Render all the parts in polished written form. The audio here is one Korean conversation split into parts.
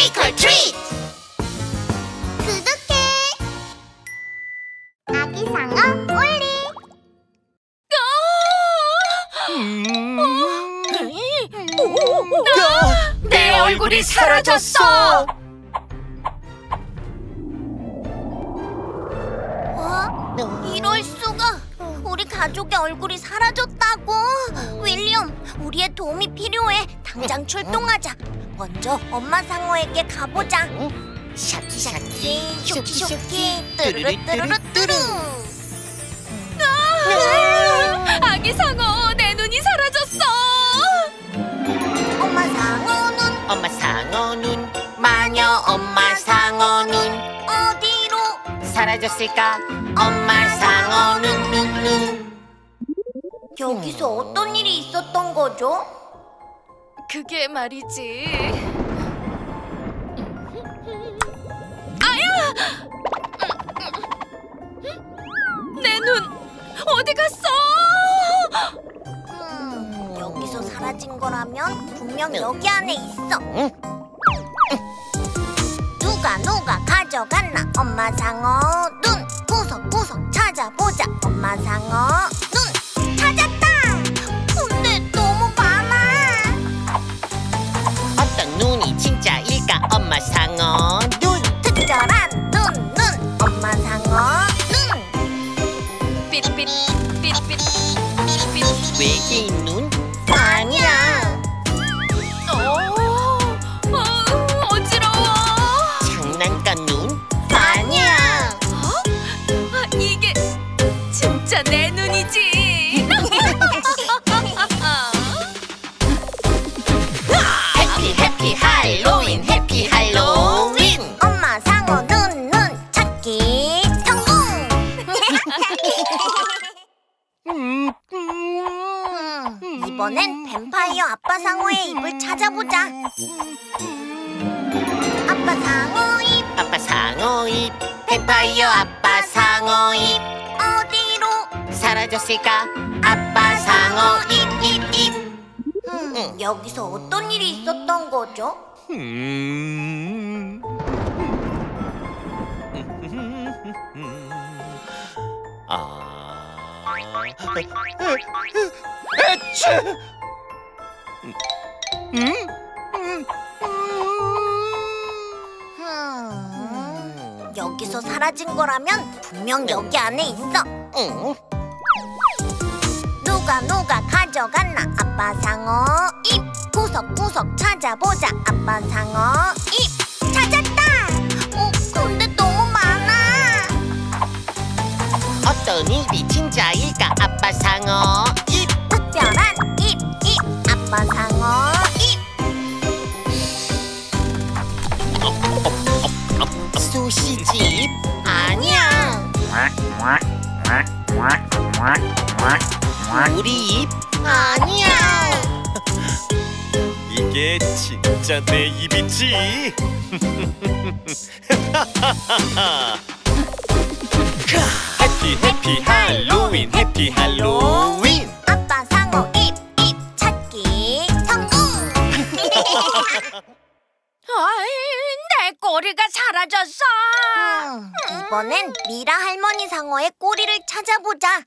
트릭 or 트릿! 구독해! 아기상어 올리! 내 얼굴이 사라졌어! 이럴 수가! 우리 가족의 얼굴이 사라졌다고! 윌리엄, 우리의 도움이 필요해! 당장 출동하자! 먼저 엄마 상어에게 가보자! 샤키샤키, 쇼키쇼키, 뚜루루뚜루루뚜루! 아기 상어, 내 눈이 사라졌어! 엄마 상어 눈! 엄마 상어 눈! 마녀 엄마 상어 눈! 어디로 사라졌을까? 엄마 상어 눈. 여기서 어떤 일이 있었던 거죠? 그게 말이지. 아야! 내 눈 어디 갔어? 여기서 사라진 거라면 분명 여기 안에 있어. 누가 가져갔나? 엄마 상어 눈. 구석 찾아보자. 엄마 상어 눈 찾았다. 근데 너무 많아. 어떤 눈이 진짜일까? 엄마 상어 눈. 특별한 눈. 엄마 상어 눈. 삐리삐리. 외계인 눈? 아니야. 어지러워. 장난감 눈? 내 눈이지. 해피 할로윈, 해피 할로윈. 엄마 상어 눈 찾기 성공. 이번엔 뱀파이어 아빠 상어의 입을 찾아보자. 아빠 상어 입, 아빠 상어 입. 뱀파이어 아빠 상어 입. 사라졌을까? 아빠 상어 입. 여기서 어떤 일이 있었던 거죠? 여기서 사라진 거라면 분명 여기 안에 있어. 누가 가져갔나? 아빠 상어 입. 구석 찾아보자. 아빠 상어 입 찾았다. 근데 너무 많아. 어떤 입이 진짜일까? 아빠 상어 입. 특별한 입. 아빠 상어 입. 수시집 아니야. 우리 입? 아니야. 이게 진짜 내 입이지. 해피 할로윈, 해피 할로윈. 아빠 상어 입 찾기 성공. 내 꼬리가 사라졌어. 이번엔 미라 할머니 상어의 꼬리를 찾아보자.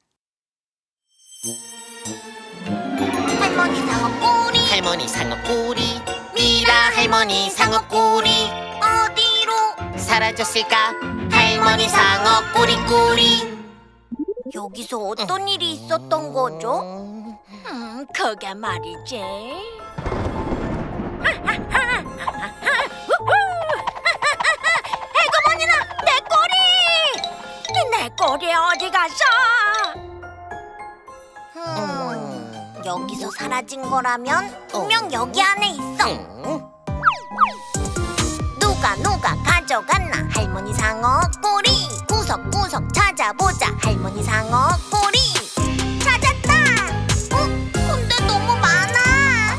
할머니 상어 꼬리, 할머니 상어 꼬리. 미라 할머니 상어 꼬리. 어디로 사라졌을까? 할머니 상어 꼬리. 여기서 어떤 일이 있었던 거죠? 그게 말이지. 해고머니나 내 꼬리! 내 꼬리 어디 갔어? 여기서 사라진 거라면 분명 여기 안에 있어. 누가 가져갔나? 할머니 상어 꼬리. 구석 찾아보자. 할머니 상어 꼬리 찾았다. 근데 너무 많아.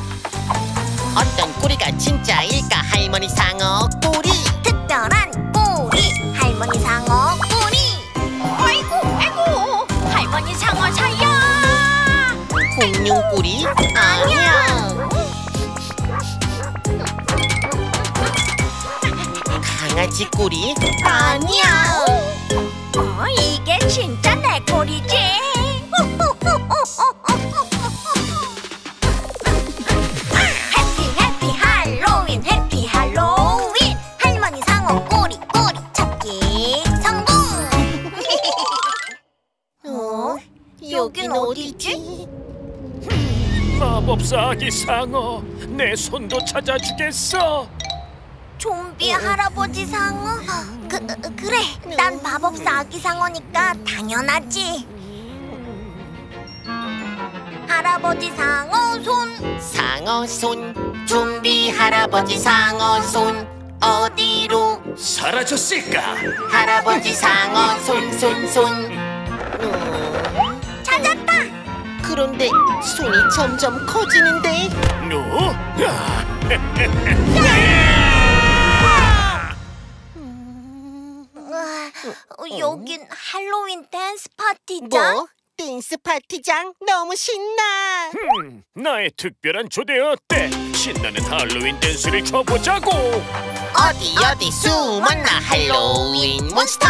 어떤 꼬리가 진짜일까? 할머니 상어 꼬리. 특별한 꼬리. 할머니 상어 꼬리. 아이고 할머니 상어 사야. 공룡 꼬리? 아니야. 강아지 꼬리? 아니야. 이게 진짜 내 꼬리지. 여긴 어디지? 마법사 아기상어, 내 손도 찾아주겠어. 좀비 할아버지 상어? 그래, 난 마법사 아기상어니까 당연하지. 할아버지 상어 손, 상어 손, 좀비 할아버지 상어 손 어디로 사라졌을까? 할아버지 상어 손, 손, 손. 그런데 손이 점점 커지는데. 여긴 할로윈 댄스 파티장? 뭐? 댄스 파티장? 너무 신나. 나의 특별한 초대 어때? 신나는 할로윈 댄스를 춰보자고. 어디 숨었나 할로윈 몬스터.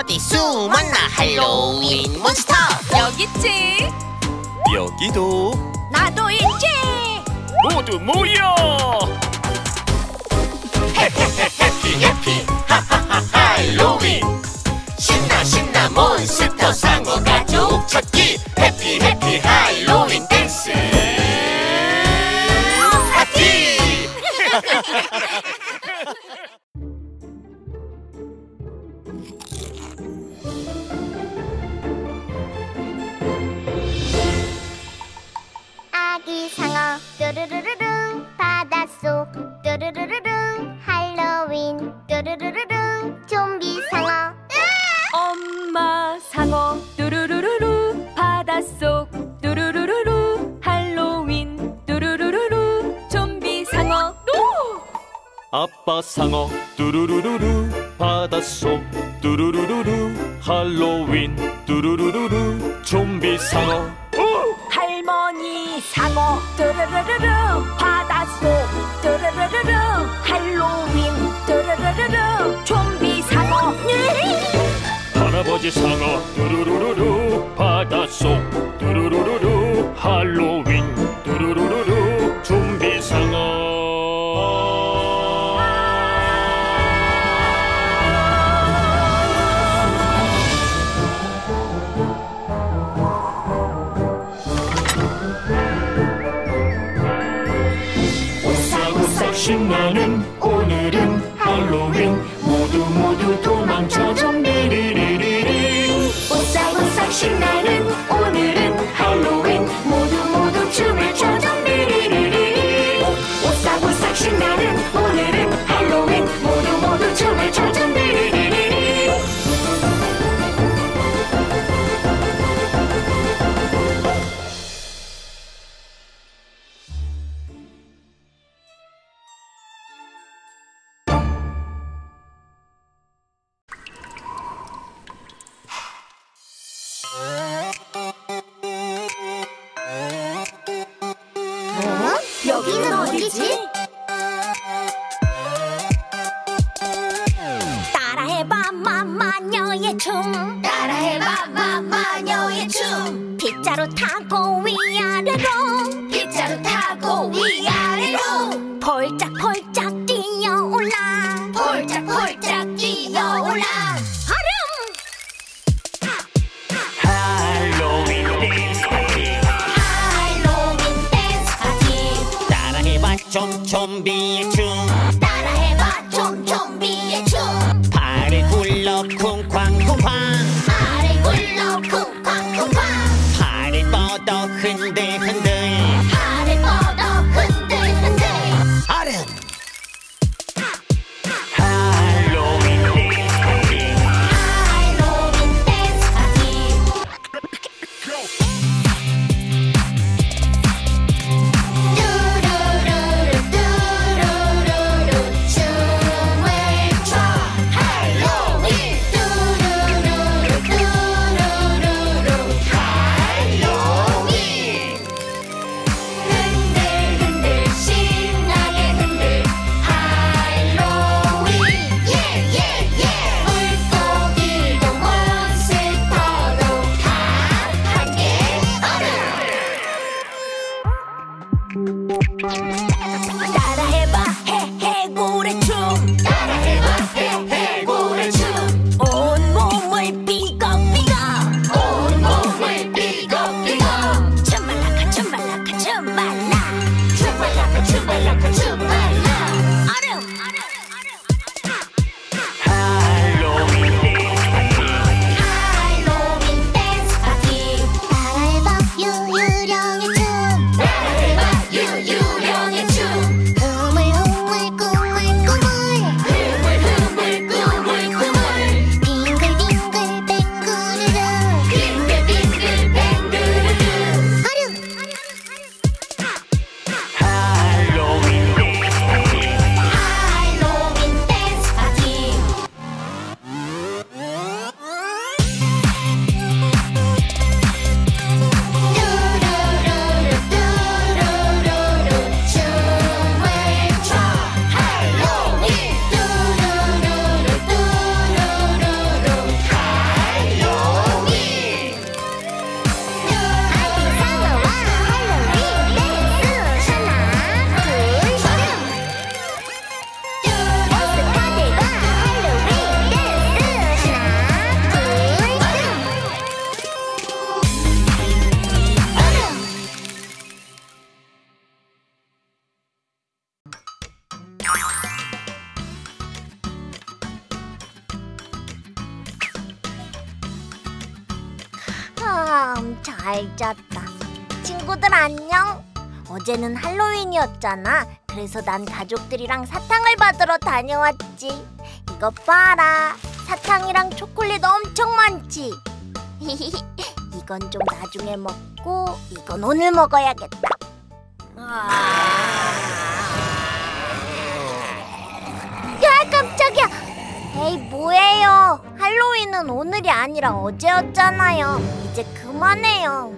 어디 숨었나 할로윈 몬스터. 여기 있지. 여기도. 나도 있지. 모두 모여. 해피 하하하 할로윈. 신나 몬스터 상어 가족 찾기. 해피 할로윈 댄스 파티. 아기상어 뚜루루루루 바닷속 뚜루루루루 할로윈 뚜루루루루 좀비상어. 엄마 상어 뚜루루루루 바닷속 뚜루루루루 할로윈 뚜루루루루 좀비상어. 아빠 상어 뚜루루루루 바닷속 뚜루루루루 할로윈 뚜루루루루 좀비상어. 할머니 상어 뚜루루루루 바닷속 뚜루루루루 할로윈 뚜루루루루 좀비상어. 할아버지 상어 뚜루루루루 바닷속 뚜루루루루 할로윈 뚜루루루루 좀비상어. 신나는 오늘은 할로윈. 모두 도망쳐 좀비리리리리. 오싹오싹 신나는 오늘은 할로윈. 모두 춤을 춰 좀비리리리리. 오싹오싹 신나는 오늘은 할로윈. 모두 춤을 춰 좀비리리리리. 여기는 어디지? 따라해봐 마마녀의 춤. 따라해봐 마마녀의 춤. 빗자루 타고 위아래로. 빗자루 타고 위아래로. 폴짝폴짝 뛰어올라. 폴짝폴짝 뛰어올라. 좀비의 춤. 따라해봐 좀비의 춤. 발을 굴러 쿵쾅쿵쾅. 발을 굴러 쿵쾅쿵쾅. 발을 뻗어 흔들흔들. 발을 뻗어 흔들흔들. 아름. 할로윈 댄스 파티. 할로윈 댄스 파티. 따라해봐 해해고래춤. 따라해봐 해해고래춤. 온몸을 삐걱삐걱. 온몸을 삐걱삐걱. 춤발라카 춤발라카 춤발라. 춤발라카 춤발라카 춤발라. 잘 잤다. 친구들 안녕. 어제는 할로윈이었잖아. 그래서 난 가족들이랑 사탕을 받으러 다녀왔지. 이것 봐라. 사탕이랑 초콜릿 엄청 많지. 이건 좀 나중에 먹고 이건 오늘 먹어야겠다. 야, 깜짝이야. 에이, 뭐예요. 할로윈은 오늘이 아니라 어제였잖아요. 이제 그만해요.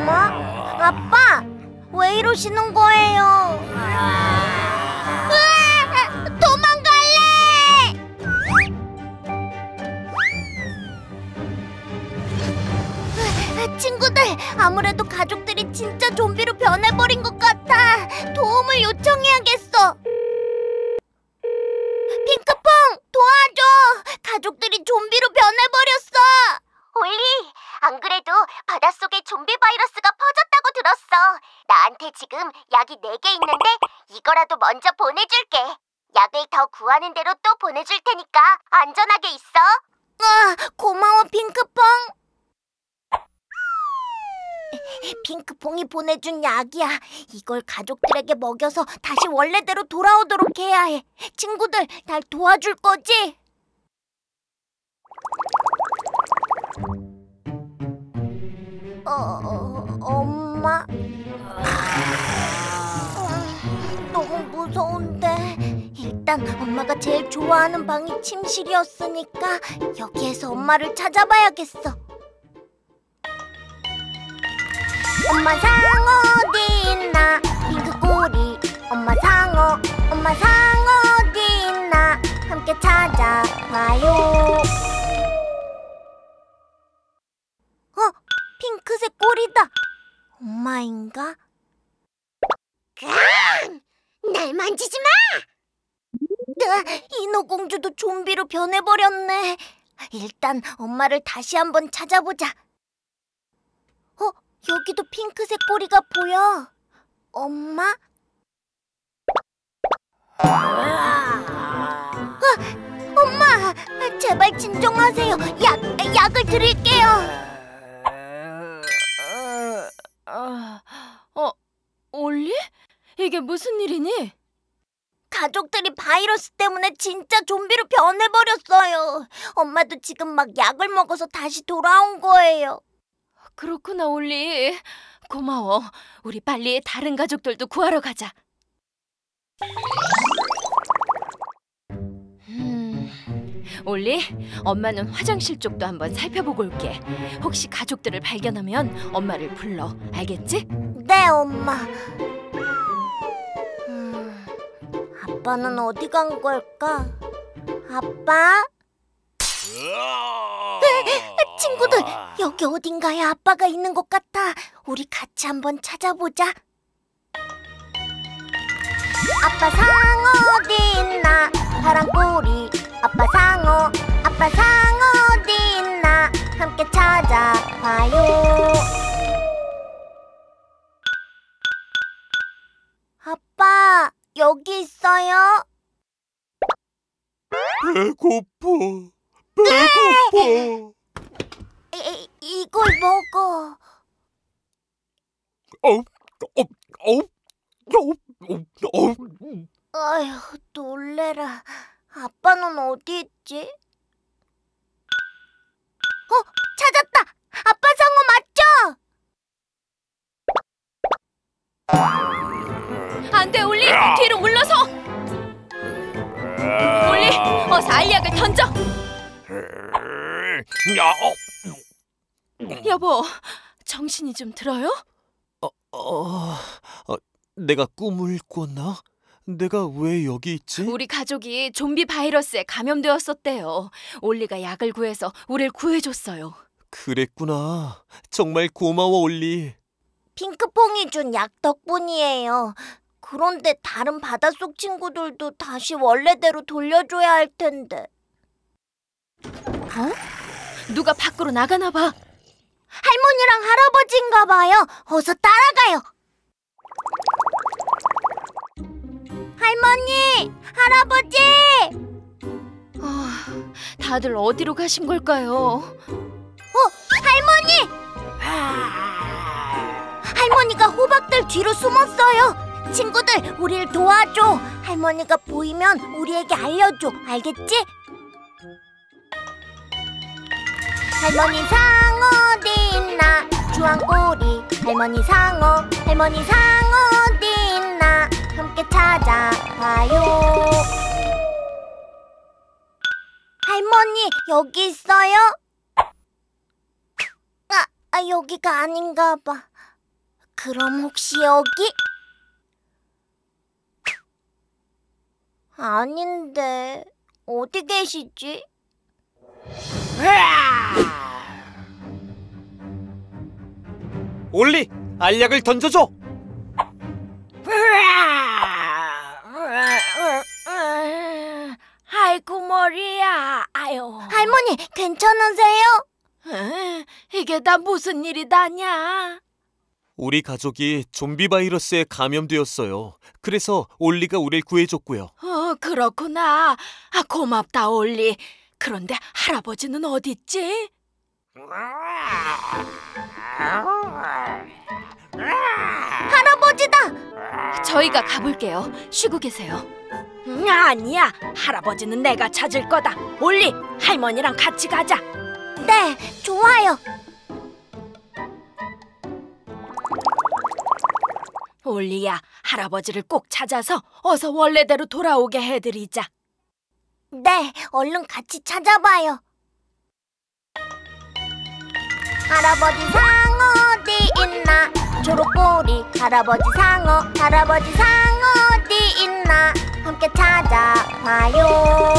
엄마? 아빠? 왜 이러시는 거예요? 으아! 도망갈래! 친구들, 아무래도 가족들이 진짜 좀비로 변해버린 것 같아. 도움을 요청해야겠어. 핑크퐁, 도와줘! 가족들이 좀비로 변해버렸어! 올리, 안 그래도 바닷속에 좀비 바이러스가 퍼졌다고 들었어. 나한테 지금 약이 4개 있는데 이거라도 먼저 보내줄게. 약을 더 구하는 대로 또 보내줄 테니까 안전하게 있어. 아, 고마워, 핑크퐁. 핑크퐁이 보내준 약이야. 이걸 가족들에게 먹여서 다시 원래대로 돌아오도록 해야 해. 친구들, 날 도와줄 거지? 엄마? 너무 무서운데. 일단 엄마가 제일 좋아하는 방이 침실이었으니까 여기에서 엄마를 찾아봐야겠어. 엄마 상어 어디 있나? 핑크 꼬리. 엄마 상어, 엄마 상어 어디 있나? 함께 찾아봐요. 핑크색 꼬리다. 엄마인가? 그럼! 날 만지지 마! 인어공주도 좀비로 변해버렸네. 일단 엄마를 다시 한번 찾아보자. 여기도 핑크색 꼬리가 보여. 엄마? 엄마! 제발 진정하세요. 약을 드릴게요. 올리? 이게 무슨 일이니? 가족들이 바이러스 때문에 진짜 좀비로 변해버렸어요. 엄마도 지금 막 약을 먹어서 다시 돌아온 거예요. 그렇구나, 올리. 고마워. 우리 빨리 다른 가족들도 구하러 가자. 올리, 엄마는 화장실 쪽도 한번 살펴보고 올게. 혹시 가족들을 발견하면 엄마를 불러, 알겠지? 네, 엄마. 아빠는 어디 간 걸까? 아빠? 친구들, 여기 어딘가에 아빠가 있는 것 같아. 우리 같이 한번 찾아보자. 아빠 상어 어디 있나? 파란 꼬리 아빠 상어, 아빠 상어 어디 있나? 함께 찾아봐요. 아빠, 여기 있어요. 배고파. 이걸 먹어. 아휴, 놀래라. 아빠는 어디 있지? 찾았다! 아빠 상어 맞죠? 안 돼, 올리! 뒤로 물러서! 올리, 어서 알약을 던져! 여보, 정신이 좀 들어요? 내가 꿈을 꿨나? 내가 왜 여기 있지? 우리 가족이 좀비 바이러스에 감염되었었대요. 올리가 약을 구해서 우릴 구해줬어요. 그랬구나. 정말 고마워, 올리. 핑크퐁이 준 약 덕분이에요. 그런데 다른 바닷속 친구들도 다시 원래대로 돌려줘야 할 텐데. 어? 누가 밖으로 나가나 봐. 할머니랑 할아버지인가 봐요. 어서 따라가요. 할머니! 할아버지! 다들 어디로 가신 걸까요? 할머니! 할머니가 호박들 뒤로 숨었어요. 친구들, 우리를 도와줘. 할머니가 보이면 우리에게 알려줘. 알겠지? 할머니 상어 어디 있나? 주황 꼬리 할머니 상어, 할머니 상어 어디 있나? 함께 찾아봐요. 할머니, 여기 있어요? 여기가 아닌가 봐. 그럼 혹시 여기? 아닌데, 어디 계시지? 올리, 알약을 던져줘. 아이고, 머리야. 아유. 할머니, 괜찮으세요? 이게 다 무슨 일이다냐? 우리 가족이 좀비 바이러스에 감염되었어요. 그래서 올리가 우릴 구해줬고요. 그렇구나. 고맙다, 올리. 그런데 할아버지는 어디 있지? 할아버지다! 저희가 가볼게요. 쉬고 계세요. 아니야, 할아버지는 내가 찾을 거다. 올리, 할머니랑 같이 가자. 네, 좋아요. 올리야, 할아버지를 꼭 찾아서 어서 원래대로 돌아오게 해드리자. 네, 얼른 같이 찾아봐요. 할아버지 상어 어디 있나? 초록꼬리 할아버지 상어, 할아버지 상어 어디 있나? 함께 찾아봐요.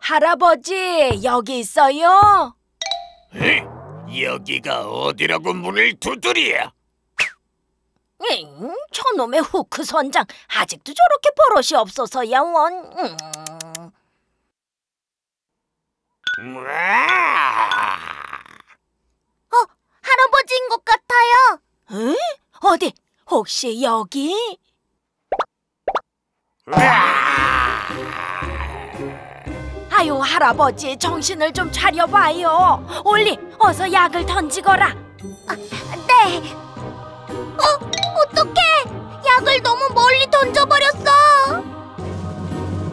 할아버지, 여기 있어요? 여기가 어디라고 문을 두드려? 저놈의 후크 선장, 아직도 저렇게 버릇이 없어서야 원. 할아버지인 것 같아요. 응? 어디? 혹시 여기? 아유, 할아버지, 정신을 좀 차려봐요. 올리, 어서 약을 던지거라. 네. 어떡해! 약을 너무 멀리 던져버렸어!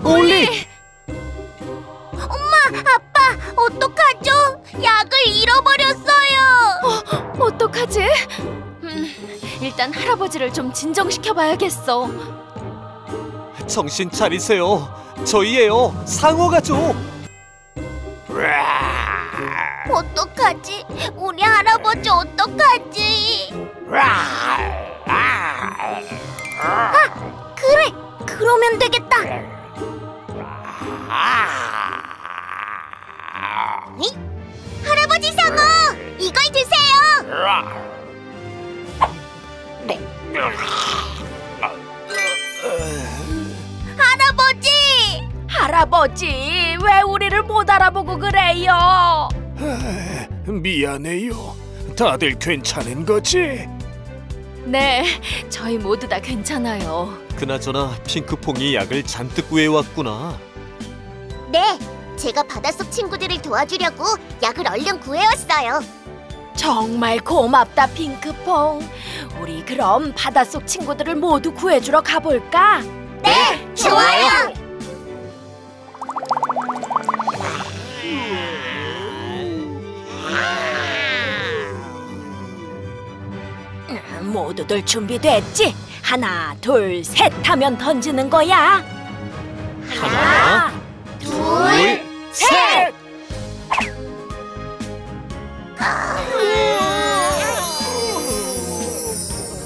올리! 엄마, 아빠, 어떡하죠? 약을 잃어버렸어요! 어떡하지? 일단 할아버지를 좀 진정시켜봐야겠어. 정신 차리세요. 저희예요, 상어 가족! 어떡하지? 우리 할아버지 어떡하지? 그래! 그러면 되겠다! 할아버지 상어! 이걸 드세요! 할아버지! 할아버지! 왜 우리를 못 알아보고 그래요? 미안해요. 다들 괜찮은 거지? 네, 저희 모두 다 괜찮아요. 그나저나 핑크퐁이 약을 잔뜩 구해왔구나. 네, 제가 바닷속 친구들을 도와주려고 약을 얼른 구해왔어요. 정말 고맙다, 핑크퐁. 우리 그럼 바닷속 친구들을 모두 구해주러 가볼까? 네, 좋아요! 모두들 준비됐지? 하나, 둘, 셋 하면 던지는 거야. 하나, 둘, 셋!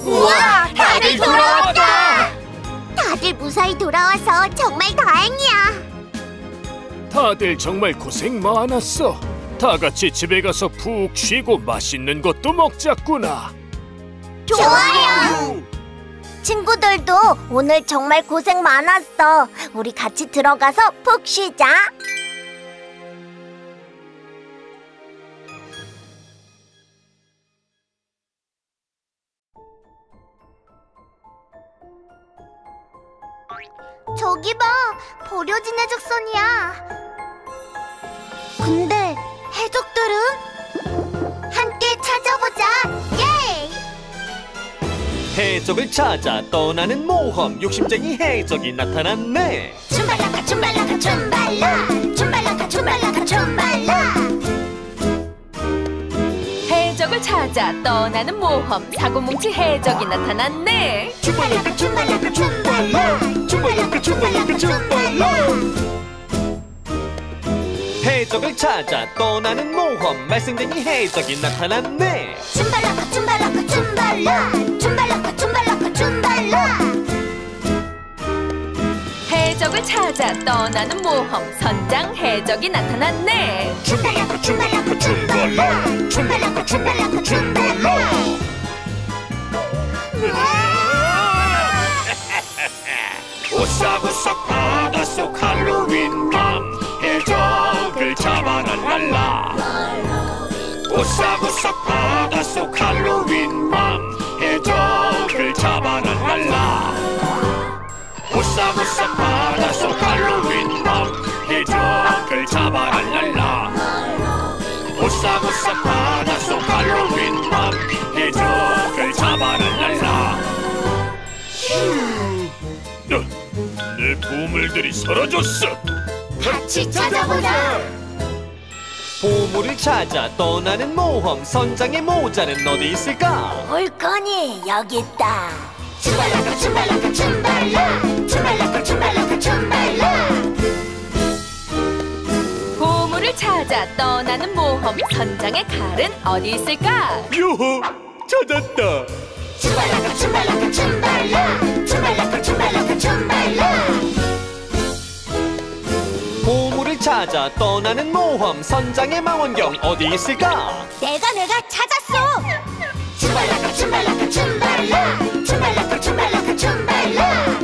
우와! 다들 돌아왔다! 다들 무사히 돌아와서 정말 다행이야. 다들 정말 고생 많았어. 다 같이 집에 가서 푹 쉬고 맛있는 것도 먹자꾸나. 좋아요! 친구들도 오늘 정말 고생 많았어. 우리 같이 들어가서 푹 쉬자. 저기 봐! 버려진 해적선이야. 근데 해적들은? 함께 찾아보자! 예이! 해적을 찾아 떠나는 모험, 욕심쟁이 해적이 나타났네. 춤발라카 춤발라카 춤발라, 춤발라카 춤발라카 춤발라. 해적을 찾아 떠나는 모험, 사고뭉치 해적이 나타났네. 춤발라카 춤발라카 춤발라, 춤발라카 춤발라카 춤발라. 해적을 찾아 떠나는 모험, 말썽쟁이 해적이 나타났네. 춤발라카 춤발라카 춤발라, 춤발라카 춤발라카 춤발라. 해적을 찾아 떠나는 모험, 선장 해적이 나타났네. 춤발라카 춤발라카 춤발라, 춤발라카 춤발라카 춤발라. 오싹오싹 바닷속 할로윈 밤, 해적을 잡아랄랄라. 오싹오싹 바닷속 할로윈 밤, 해적을 잡아랄랄라. 오싹오싹 바닷속 할로윈 밤, 해적을 잡아랄랄라. 오싹오싹 바닷속 할로윈 밤, 해적을 잡아랄랄라. 내 보물들이 사라졌어. 같이 찾아보자. 보물을 찾아 떠나는 모험, 선장의 모자는 어디 있을까? 올거니 여기 있다. 춤발라카 춤발라카 춤발라, 춤발라카 춤발라카 춤발라. 보물을 찾아 떠나는 모험, 선장의 칼은 어디 있을까? 요호! 찾았다! 춤발라카 춤발라카 춤발라, 춤발라카 춤발라카 춤발라. 보물을 찾아 떠나는 모험, 선장의 망원경 어디 있을까? 내가 찾았어! 춤발라카 춤발라카 춤발라, 춤발라카 춤발라카 춤발라.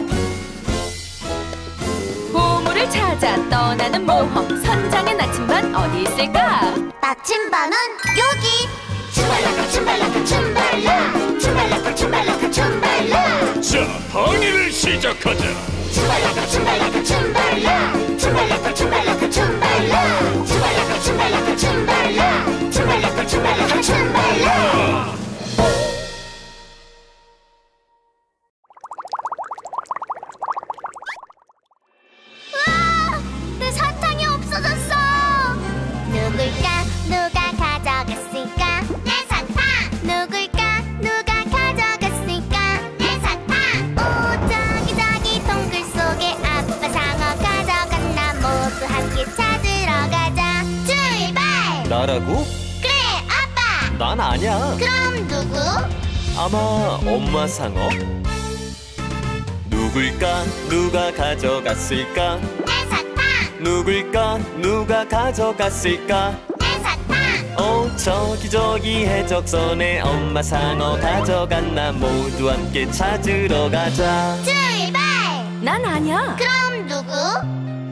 보물을 찾아 떠나는 모험, 선장의 나침반 어디 있을까? 나침반은 여기! 춤발라카 춤발라카 춤발라, 춤발라카 춤발라카 춤발라. 자, 방해를 시작하자! 춤발라카 춤발라카 춤발라, 춤발라카 춤발라카 춤발라. 춤발라카 춤발라카 춤발라, 춤발라카 춤발라카 춤발라. 우와! 내 사탕이 없어졌어! 누굴까? 누가 가져갔을까? 내 사탕! 누굴까? 누가 가져갔을까? 내 사탕! 나라고? 그래, 아빠! 난 아니야. 그럼 누구? 아마 엄마 상어? 누굴까? 누가 가져갔을까? 내 사탕! 누굴까? 누가 가져갔을까? 내 사탕! 오 저기 해적선에 엄마 상어 가져갔나 모두 함께 찾으러 가자. 출발! 난 아니야. 그럼 누구?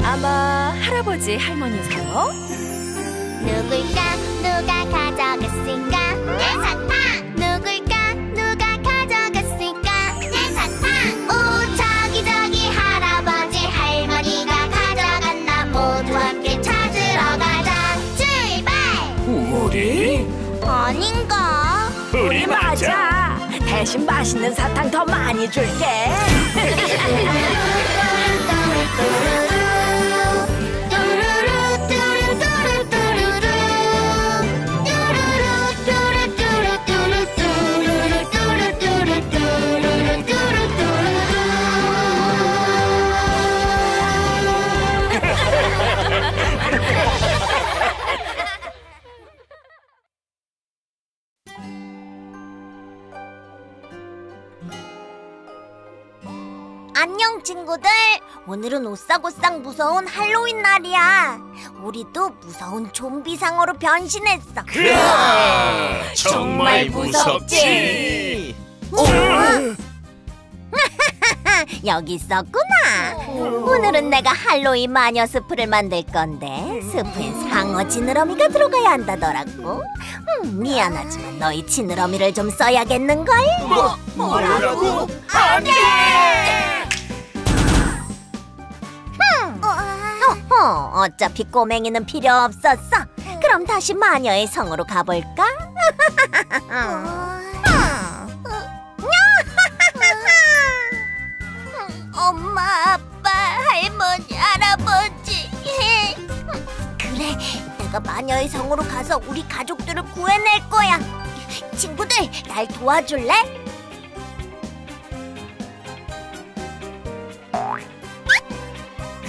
아마 할아버지 할머니 상어? 누굴까? 누가 가져갔을까? 해적선! 누굴까? 누가 가져갔을까? 해적선! 오 저기 할아버지 할머니가 가져갔나 모두 함께 찾으러 가자. 출발! 우리? 아닌가? 우리 맞아. 대신 맛있는 사탕 더 많이 줄게. 안녕 친구들! 오늘은 오싹오싹 무서운 할로윈 날이야. 우리도 무서운 좀비 상어로 변신했어. 그래! 정말 무섭지! 어? 여기 있었구나. 오늘은 내가 할로윈 마녀 스프를 만들 건데 스프엔 상어 지느러미가 들어가야 한다더라고. 미안하지만 너희 지느러미를 좀 써야겠는걸? 뭐라고? 안 돼! 어차피 꼬맹이는 필요 없었어. 그럼 다시 마녀의 성으로 가볼까? 엄마, 아빠, 할머니, 할아버지. 그래, 내가 마녀의 성으로 가서 우리 가족들을 구해낼 거야. 친구들, 날 도와줄래?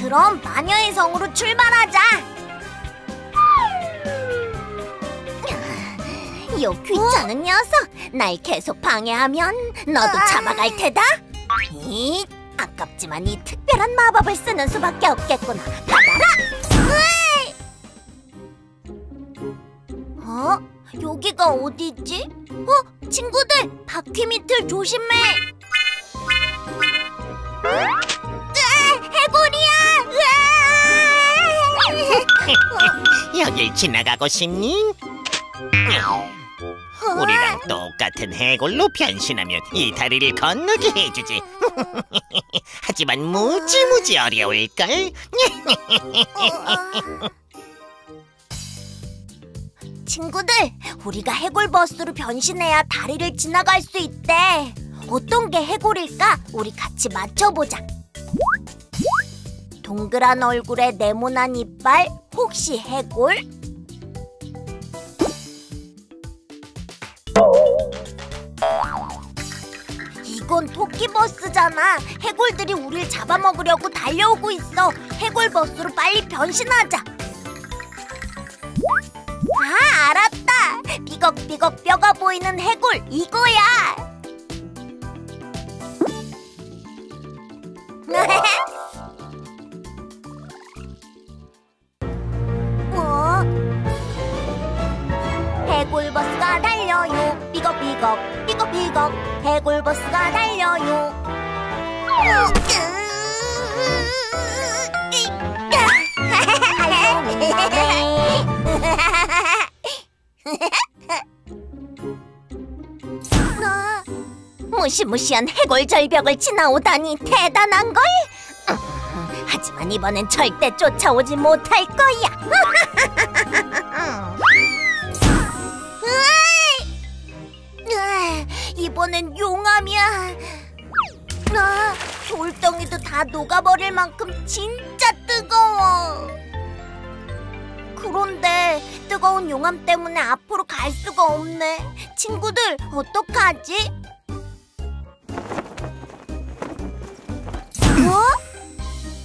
그럼 마녀의 성으로 출발하자. 요 귀찮은 녀석, 날 계속 방해하면 너도 잡아갈 테다. 아깝지만 이 특별한 마법을 쓰는 수밖에 없겠구나. 받아라! 여기가 어디지? 친구들, 바퀴 밑을 조심해. 해골이야! 여길 지나가고 싶니? 우리랑 똑같은 해골로 변신하면 이 다리를 건너게 해주지. 하지만 무지무지 어려울걸? 친구들, 우리가 해골 버스로 변신해야 다리를 지나갈 수 있대. 어떤 게 해골일까? 우리 같이 맞춰보자. 동그란 얼굴에 네모난 이빨, 혹시 해골? 이건 토끼버스잖아. 해골들이 우릴 잡아먹으려고 달려오고 있어. 해골버스로 빨리 변신하자. 아, 알았다. 삐걱삐걱 뼈가 보이는 해골, 이거야. 해골버스가 달려요. 삐걱삐걱 삐걱삐걱 해골버스가 달려요. 무시무시한 해골 절벽을 지나오다니 대단한걸? 하지만 이번엔 절대 쫓아오지 못할 거야. 이번엔 용암이야. 돌덩이도 다 녹아버릴 만큼 진짜 뜨거워. 그런데 뜨거운 용암 때문에 앞으로 갈 수가 없네. 친구들, 어떡하지?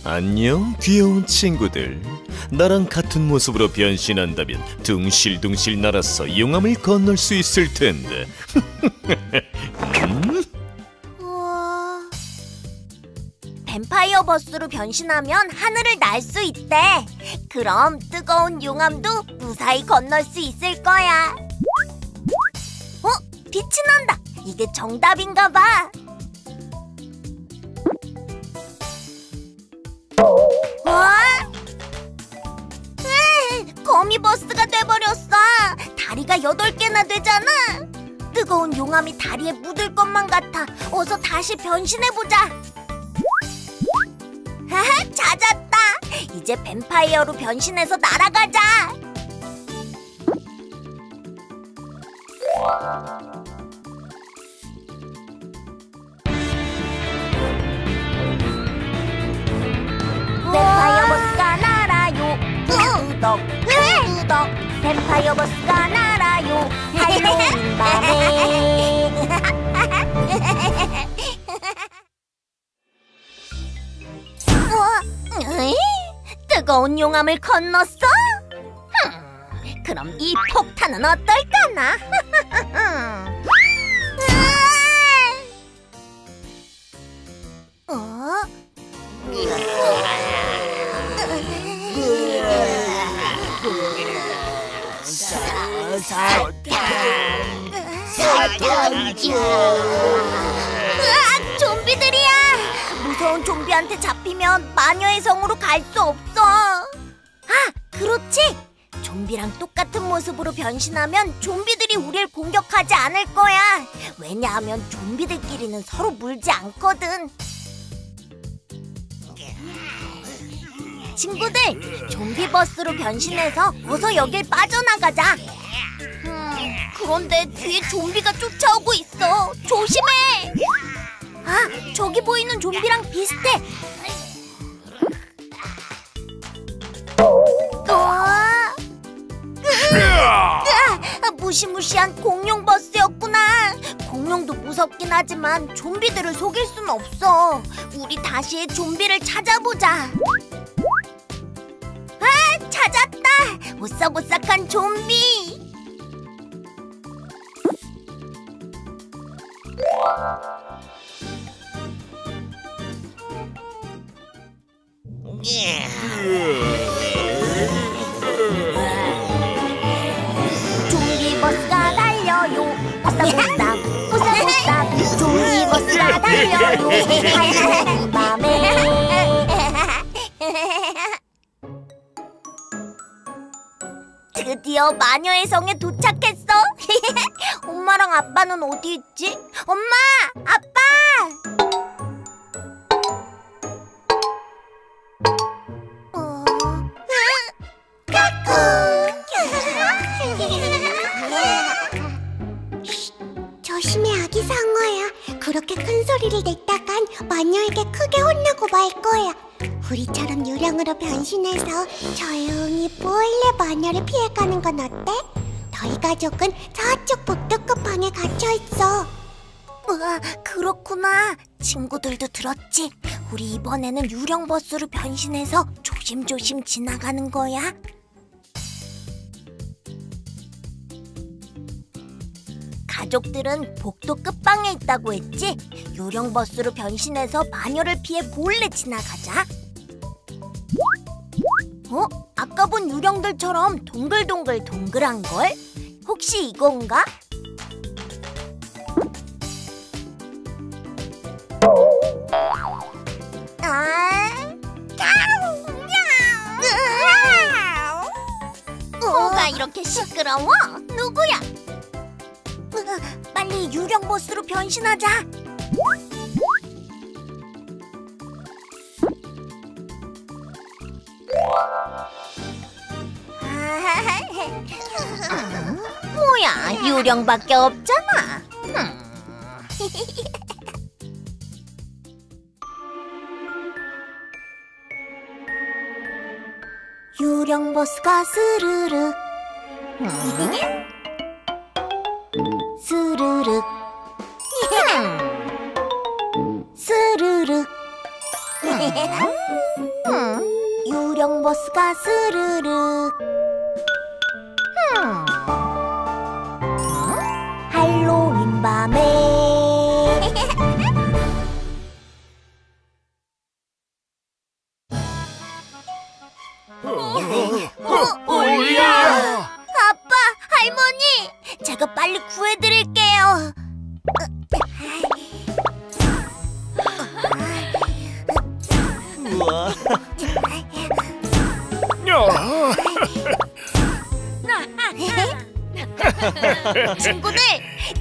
안녕, 귀여운 친구들. 나랑 같은 모습으로 변신한다면 둥실둥실 날아서 용암을 건널 수 있을 텐데. 뱀파이어 버스로 변신하면 하늘을 날 수 있대. 그럼 뜨거운 용암도 무사히 건널 수 있을 거야. 어? 빛이 난다. 이게 정답인가 봐. 와! 거미 버스가 돼버렸어. 다리가 8개나 되잖아. 뜨거운 용암이 다리에 묻을 것만 같아. 어서 다시 변신해보자. 하하, 찾았다. 이제 뱀파이어로 변신해서 날아가자. 뱀파이어 버스가 날아요. 꾸덕 꾸덕. 뱀파이어 버스가 날아요. 할로윈 밤에. 으이, 뜨거운 용암을 건넜어? 그럼 이 폭탄은 어떨까나? 어? 사탄. 으악, 좀비들이야. 무서운 좀비한테 잡히면 마녀의 성으로 갈 수 없어. 아, 그렇지. 좀비랑 똑같은 모습으로 변신하면 좀비들이 우릴 공격하지 않을 거야. 왜냐하면 좀비들끼리는 서로 물지 않거든. 친구들, 좀비 버스로 변신해서 어서 여길 빠져나가자. 그런데 뒤에 좀비가 쫓아오고 있어. 조심해. 아, 저기 보이는 좀비랑 비슷해. 무시무시한 공룡 버스였구나. 공룡도 무섭긴 하지만 좀비들을 속일 순 없어. 우리 다시 좀비를 찾아보자. 아, 찾았다. 오싹오싹한 좀비. 좀비 버스가 달려요. 오싹오싹 오싹오싹. 좀비 버스가 달려요. 할로윈 밤에. 드디어 마녀의 성에 도착했어. 엄마랑 아빠는 어디 있지? 엄마! 아빠! 조심해, 아기 상어야. 그렇게 큰 소리를 냈다간 마녀에게 크게 혼나고 말 거야. 우리처럼 요령으로 변신해서 조용히 몰래 마녀를 피해가는 건 어때? 너희 가족은 저쪽 복도급 방에 갇혀있어. 우와, 그렇구나. 친구들도 들었지? 우리 이번에는 유령 버스로 변신해서 조심조심 지나가는 거야. 가족들은 복도 끝방에 있다고 했지? 요령 버스로 변신해서 마녀를 피해 몰래 지나가자. 어? 아까 본 유령들처럼 동글동글 동글한걸? 혹시 이건가? 뭐가 이렇게 시끄러워? 누구야? 빨리 유령 버스로 변신하자. 뭐야, 유령밖에 없잖아. 유령 버스가 스르륵 스르륵 스르륵. 유령 버스가 스르륵. 할로윈 밤에. 올리야! 아빠, 할머니! 제가 빨리 구해드릴게요. 우와.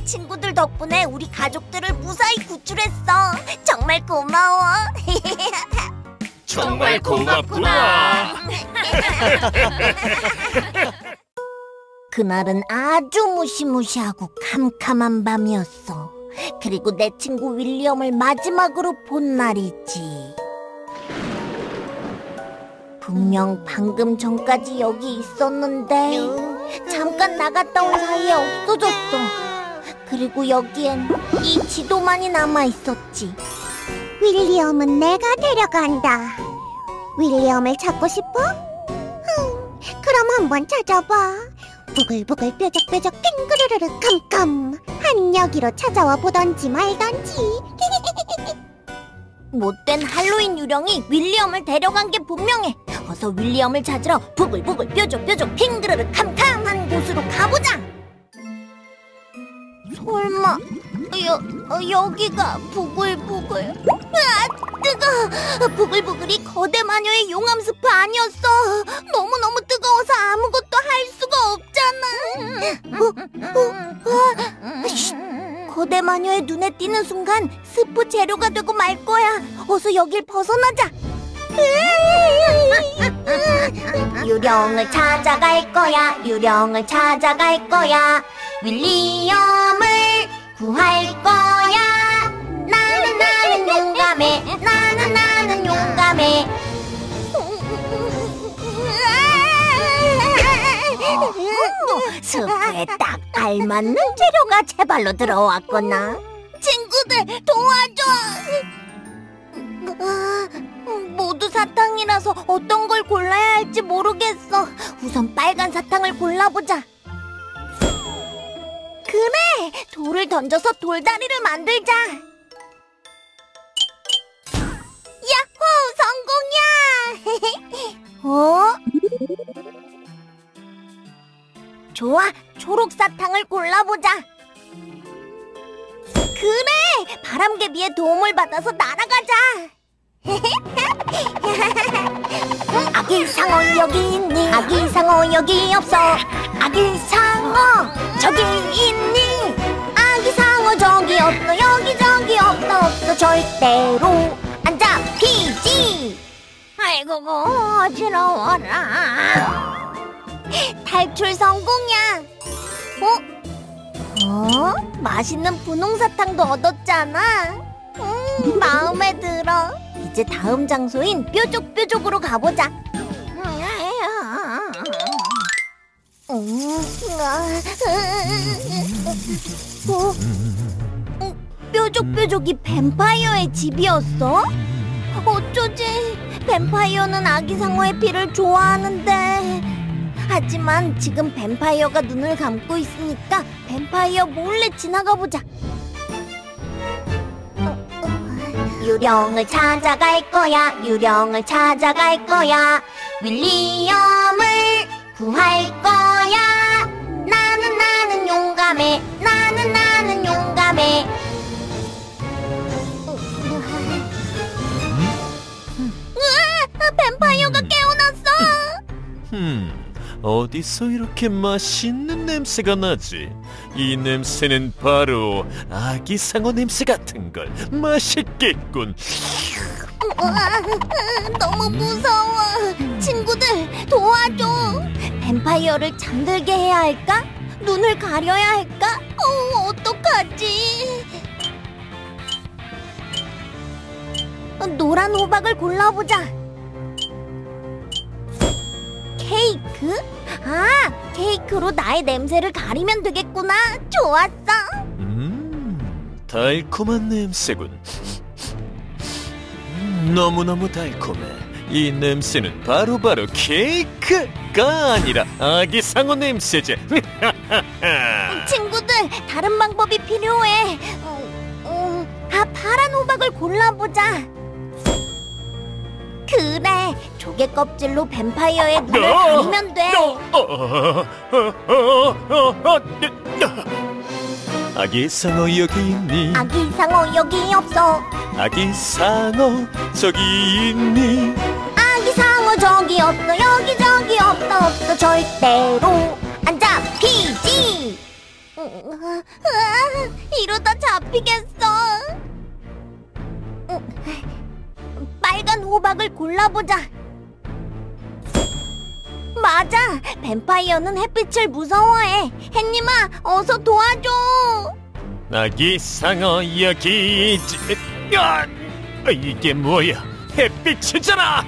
친구들 덕분에 우리 가족들을 무사히 구출했어. 정말 고마워. 정말 고맙구나. 그날은 아주 무시무시하고 캄캄한 밤이었어. 그리고 내 친구 윌리엄을 마지막으로 본 날이지. 분명 방금 전까지 여기 있었는데 잠깐 나갔다 온 사이에 없어졌어. 그리고 여기엔 이 지도만이 남아있었지. 윌리엄은 내가 데려간다. 윌리엄을 찾고 싶어? 그럼 한번 찾아봐. 부글부글 뾰족뾰족 핑그르르르 캄캄 한 여기로 찾아와 보던지 말던지. 못된 할로윈 유령이 윌리엄을 데려간 게 분명해. 어서 윌리엄을 찾으러 부글부글 뾰족뾰족 핑그르르 캄캄한 곳으로 가보자. 설마 여기가 부글부글... 아, 뜨거! 부글부글이 거대 마녀의 용암 스프 아니었어. 너무너무 뜨거워서 아무것도 할 수가 없잖아. 거대 마녀의 눈에 띄는 순간 스프 재료가 되고 말 거야. 어서 여길 벗어나자. 유령을 찾아갈 거야. 유령을 찾아갈 거야. 윌리엄을 구할 거야. 나는 용감해. 나는 용감해. 스프에 딱 알맞는 재료가 제 발로 들어왔구나. 친구들 도와줘. 모두 사탕이라서 어떤 걸 골라야 할지 모르겠어. 우선 빨간 사탕을 골라보자. 그래! 돌을 던져서 돌다리를 만들자. 야호! 성공이야! 어? 좋아! 초록 사탕을 골라보자. 그래! 바람개비의 도움을 받아서 날아가자. 아기상어 여기 있니? 아기상어 여기 없어. 아기상어 저기 있니? 아기상어 저기 없어. 여기저기 없어. 절대로 안 잡히지. 아이고 어지러워라. 탈출 성공이야. 어? 맛있는 분홍사탕도 얻었잖아. 마음에 들어. 이제 다음 장소인 뾰족뾰족으로 가보자. 뾰족뾰족이 뱀파이어의 집이었어? 어쩌지? 뱀파이어는 아기상어의 피를 좋아하는데, 하지만 지금 뱀파이어가 눈을 감고 있으니까 뱀파이어 몰래 지나가보자. 유령을 찾아갈 거야. 유령을 찾아갈 거야. 윌리엄을 구할 거야. 나는 용감해. 나는 용감해. 으아! 뱀파이어가 깨어났어. 어디서 이렇게 맛있는 냄새가 나지? 이 냄새는 바로 아기상어 냄새 같은걸. 맛있겠군. 너무 무서워. 친구들 도와줘. 뱀파이어를 잠들게 해야 할까? 눈을 가려야 할까? 어떡하지? 노란 호박을 골라보자. 케이크? 아, 케이크로 나의 냄새를 가리면 되겠구나. 좋았어. 달콤한 냄새군. 너무너무 달콤해. 이 냄새는 바로 케이크가 아니라 아기상어 냄새지. 친구들, 다른 방법이 필요해. 파란 호박을 골라보자. 그래, 조개 껍질로 뱀파이어의 눈을 가리면 돼. 아기상어 여기 있니? 아기상어 여기 없어. 아기상어 저기 있니? 아기상어 저기 없어. 여기저기 없어. 없어. 절대로 안 잡히지. 이러다 잡히겠어. 빨간 호박을 골라보자. 맞아, 뱀파이어는 햇빛을 무서워해. 햇님아, 어서 도와줘. 아기상어 여기 있지. 야, 이게 뭐야? 햇빛이잖아.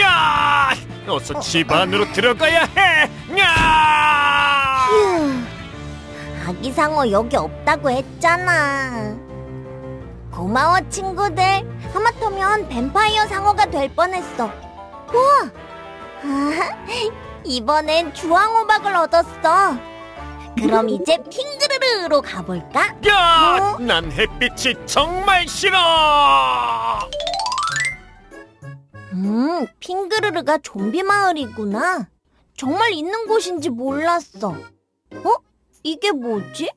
야, 어서 집 안으로 들어가야 해. 야, 휴, 아기상어 여기 없다고 했잖아. 고마워, 친구들. 하마터면 뱀파이어 상어가 될 뻔했어. 우와! 이번엔 주황호박을 얻었어. 그럼 이제 핑그르르로 가볼까? 야! 어? 난 햇빛이 정말 싫어! 핑그르르가 좀비 마을이구나. 정말 있는 곳인지 몰랐어. 어? 이게 뭐지?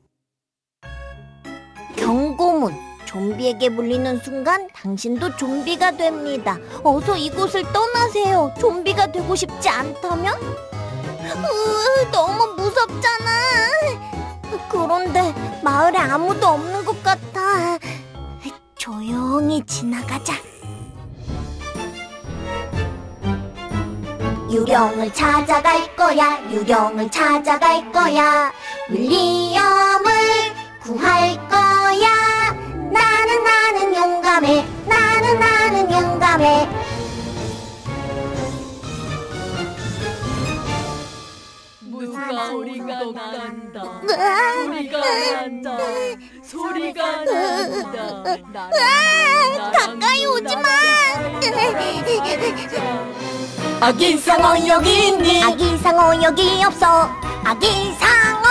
경고문. 좀비에게 물리는 순간 당신도 좀비가 됩니다. 어서 이곳을 떠나세요. 좀비가 되고 싶지 않다면? 너무 무섭잖아. 그런데 마을에 아무도 없는 것 같아. 조용히 지나가자. 유령을 찾아갈 거야. 유령을 찾아갈 거야. 윌리엄을 구할 거야. 나는 용감해. 나는 용감해. 무사 소리가 난다. 소리가 난다. 소리가 난다. 가까이 오지 마. 아기상어 여기 있니? 아기상어 여기 없어. 아기상어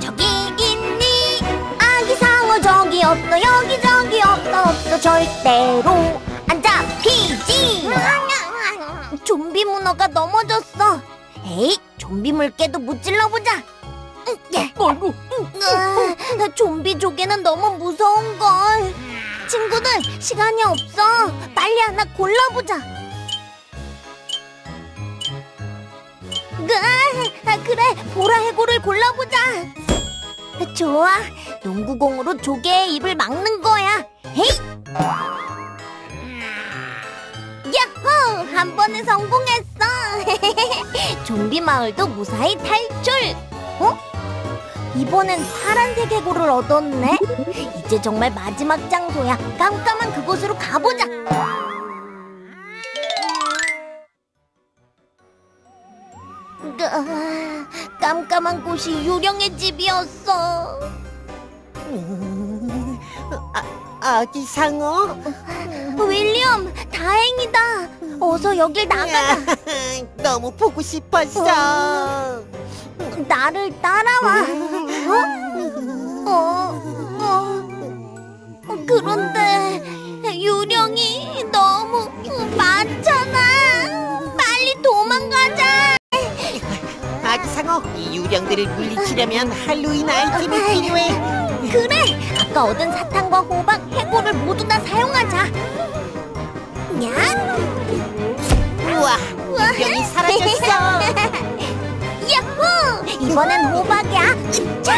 저기 있니? 아기상어 저기 없어. 여기저기 없어. 절대로 안 잡히지. 좀비 문어가 넘어졌어. 에이, 좀비 물개도 무찔러보자. 아이고, 좀비 조개는 너무 무서운걸. 친구들, 시간이 없어. 빨리 하나 골라보자. 그래, 보라 해골을 골라보자. 좋아, 농구공으로 조개의 입을 막는 거야. 헤이! 야호! 한 번에 성공했어. 좀비 마을도 무사히 탈출. 어? 이번엔 파란색 해골을 얻었네. 이제 정말 마지막 장소야. 깜깜한 그곳으로 가보자. 깜깜한 곳이 유령의 집이었어. 아기상어? 윌리엄, 다행이다. 어서 여길 나가자. 너무 보고 싶었어. 나를 따라와. 그런데 유령이 너무 많잖아. 빨리 도망가자. 아기상어, 이 유령들을 물리치려면 할로윈 아이템이 필요해. 그래, 아까 얻은 사탕과 호박, 해골을 모두 다 사용하자. 야! 우와, 유령이 사라졌어. 야호! 이번엔 호박이야. 으차!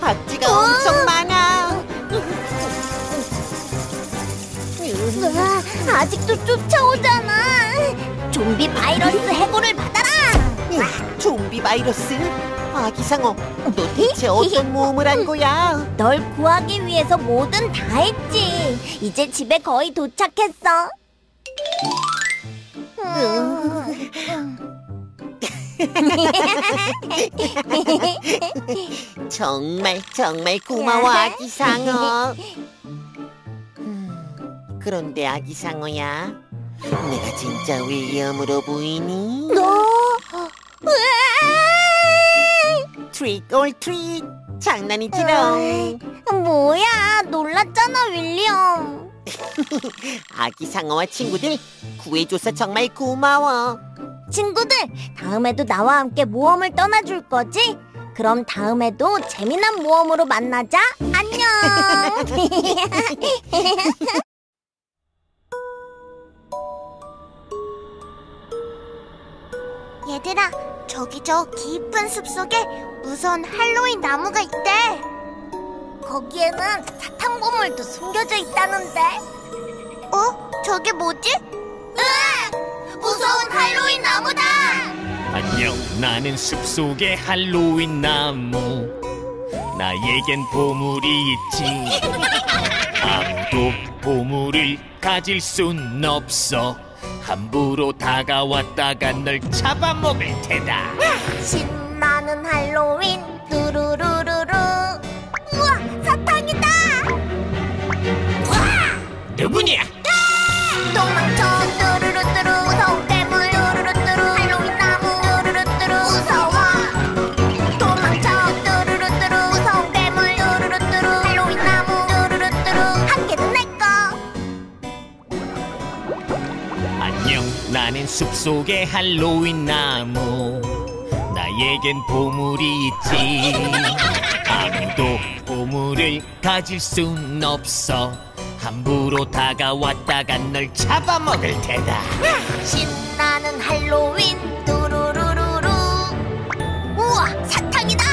박쥐가 엄청 많아. 우와, 아직도 쫓아오잖아. 좀비 바이러스 해골을 받아라. 좀비 바이러스? 아기상어, 너 대체 어떤 모험을 한 거야? 널 구하기 위해서 뭐든 다 했지. 이제 집에 거의 도착했어. 정말 고마워, 아기상어. 그런데 아기상어야, 내가 진짜 윌리엄으로 보이니? 트릭 올 트릭, 장난이지롱. 뭐야, 놀랐잖아, 윌리엄. 아기상어와 친구들 구해줘서 정말 고마워. 친구들, 다음에도 나와 함께 모험을 떠나줄 거지? 그럼 다음에도 재미난 모험으로 만나자. 안녕. 얘들아, 저기 저 깊은 숲속에 무서운 할로윈 나무가 있대. 거기에는 사탕 보물도 숨겨져 있다는데. 어? 저게 뭐지? 으악! 무서운 할로윈 나무다! 안녕, 나는 숲속의 할로윈 나무. 나에겐 보물이 있지. 아무도 보물을 가질 순 없어. 함부로 다가왔다가 널 잡아먹을 테다. 신나는 할로윈 뚜루루루루. 우와, 사탕이다. 와, 누구냐? 도망쳐 뚜루루뚜루. 무서운 괴물 뚜루루뚜루. 할로윈 나무 뚜루루뚜루. 무서워. 도망쳐 뚜루루뚜루. 무서운 괴물 뚜루루뚜루. 할로윈 나무 뚜루루뚜루. 한 개는 내 거. 안녕, 나는 숲속의 할로윈 나무. 나에겐 보물이 있지. 아무도 보물을 가질 순 없어. 함부로 다가왔다가 널 잡아먹을 테다. 신나는 할로윈 뚜루루루루. 우와, 사탕이다.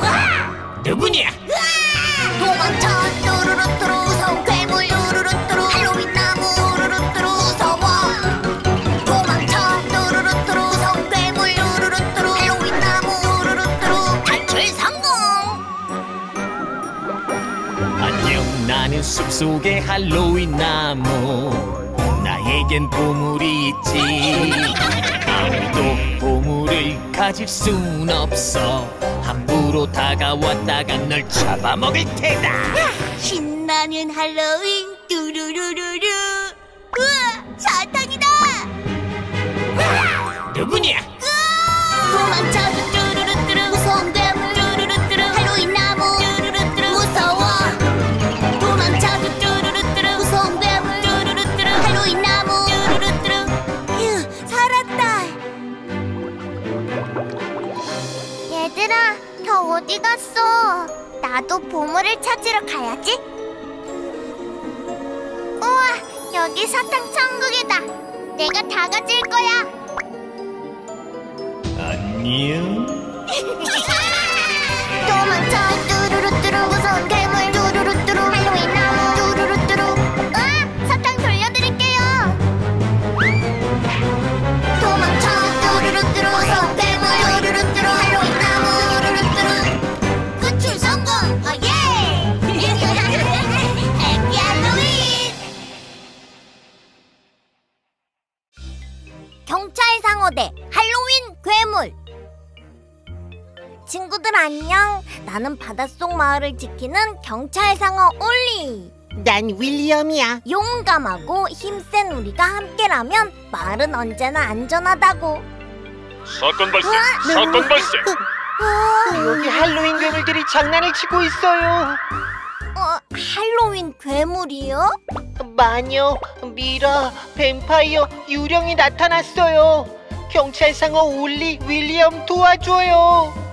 와, 누구냐? 으아! 도망쳐 뚜루루뚜루. 무서운 괴물 뚜루루뚜루. 할로윈 나무 뚜루루뚜루. 무서워. 도망쳐 뚜루루뚜루. 무서운 괴물 뚜루루뚜루. 할로윈 나무 뚜루루뚜루. 탈출 성공. 안녕, 나는 숲속의 할로윈 나무. 나에겐 보물이 있지. 아무도 보물을 가질 순 없어. 함부로 다가왔다가 널 잡아먹을 테다. 신나는 할로윈 뚜루루루루. 우와, 사탕이다. 와, 누구냐? 도망쳐 뚜루루뚜루. 무서운 괴물 뚜루루뚜루. 할로윈 나무 뚜루루뚜루. 무서워. 도망쳐 뚜루루뚜루. 무서운 괴물 뚜루루뚜루. 할로윈 나무 뚜루루뚜루. 휴, 살았다. 얘들아, 저 어디 갔어? 나도 보물을 찾으러 가야지. 우와, 여기 사탕 천국이다. 내가 다 가질 거야. 안녕. 도망쳐 뚜루루뚜루. 무서운 괴물 뚜루루뚜루. 할로윈 나무 뚜루루뚜루. 으악! 사탕 돌려드릴게요. 도망쳐 뚜루루뚜루. 무서운 괴물 뚜루루뚜루. 할로윈 나무 뚜루루뚜루. 구출 성공! 오예! 해피 할로윈! 경찰 상어대 할로윈 괴물. 친구들 안녕. 나는 바닷속 마을을 지키는 경찰 상어 올리. 난 윌리엄이야. 용감하고 힘센 우리가 함께라면 마을은 언제나 안전하다고. 사건 발생! 사건 발생! 여기 할로윈 괴물들이 장난을 치고 있어요. 할로윈 괴물이요? 마녀, 미라, 뱀파이어, 유령이 나타났어요. 경찰상어 올리, 윌리엄 도와줘요.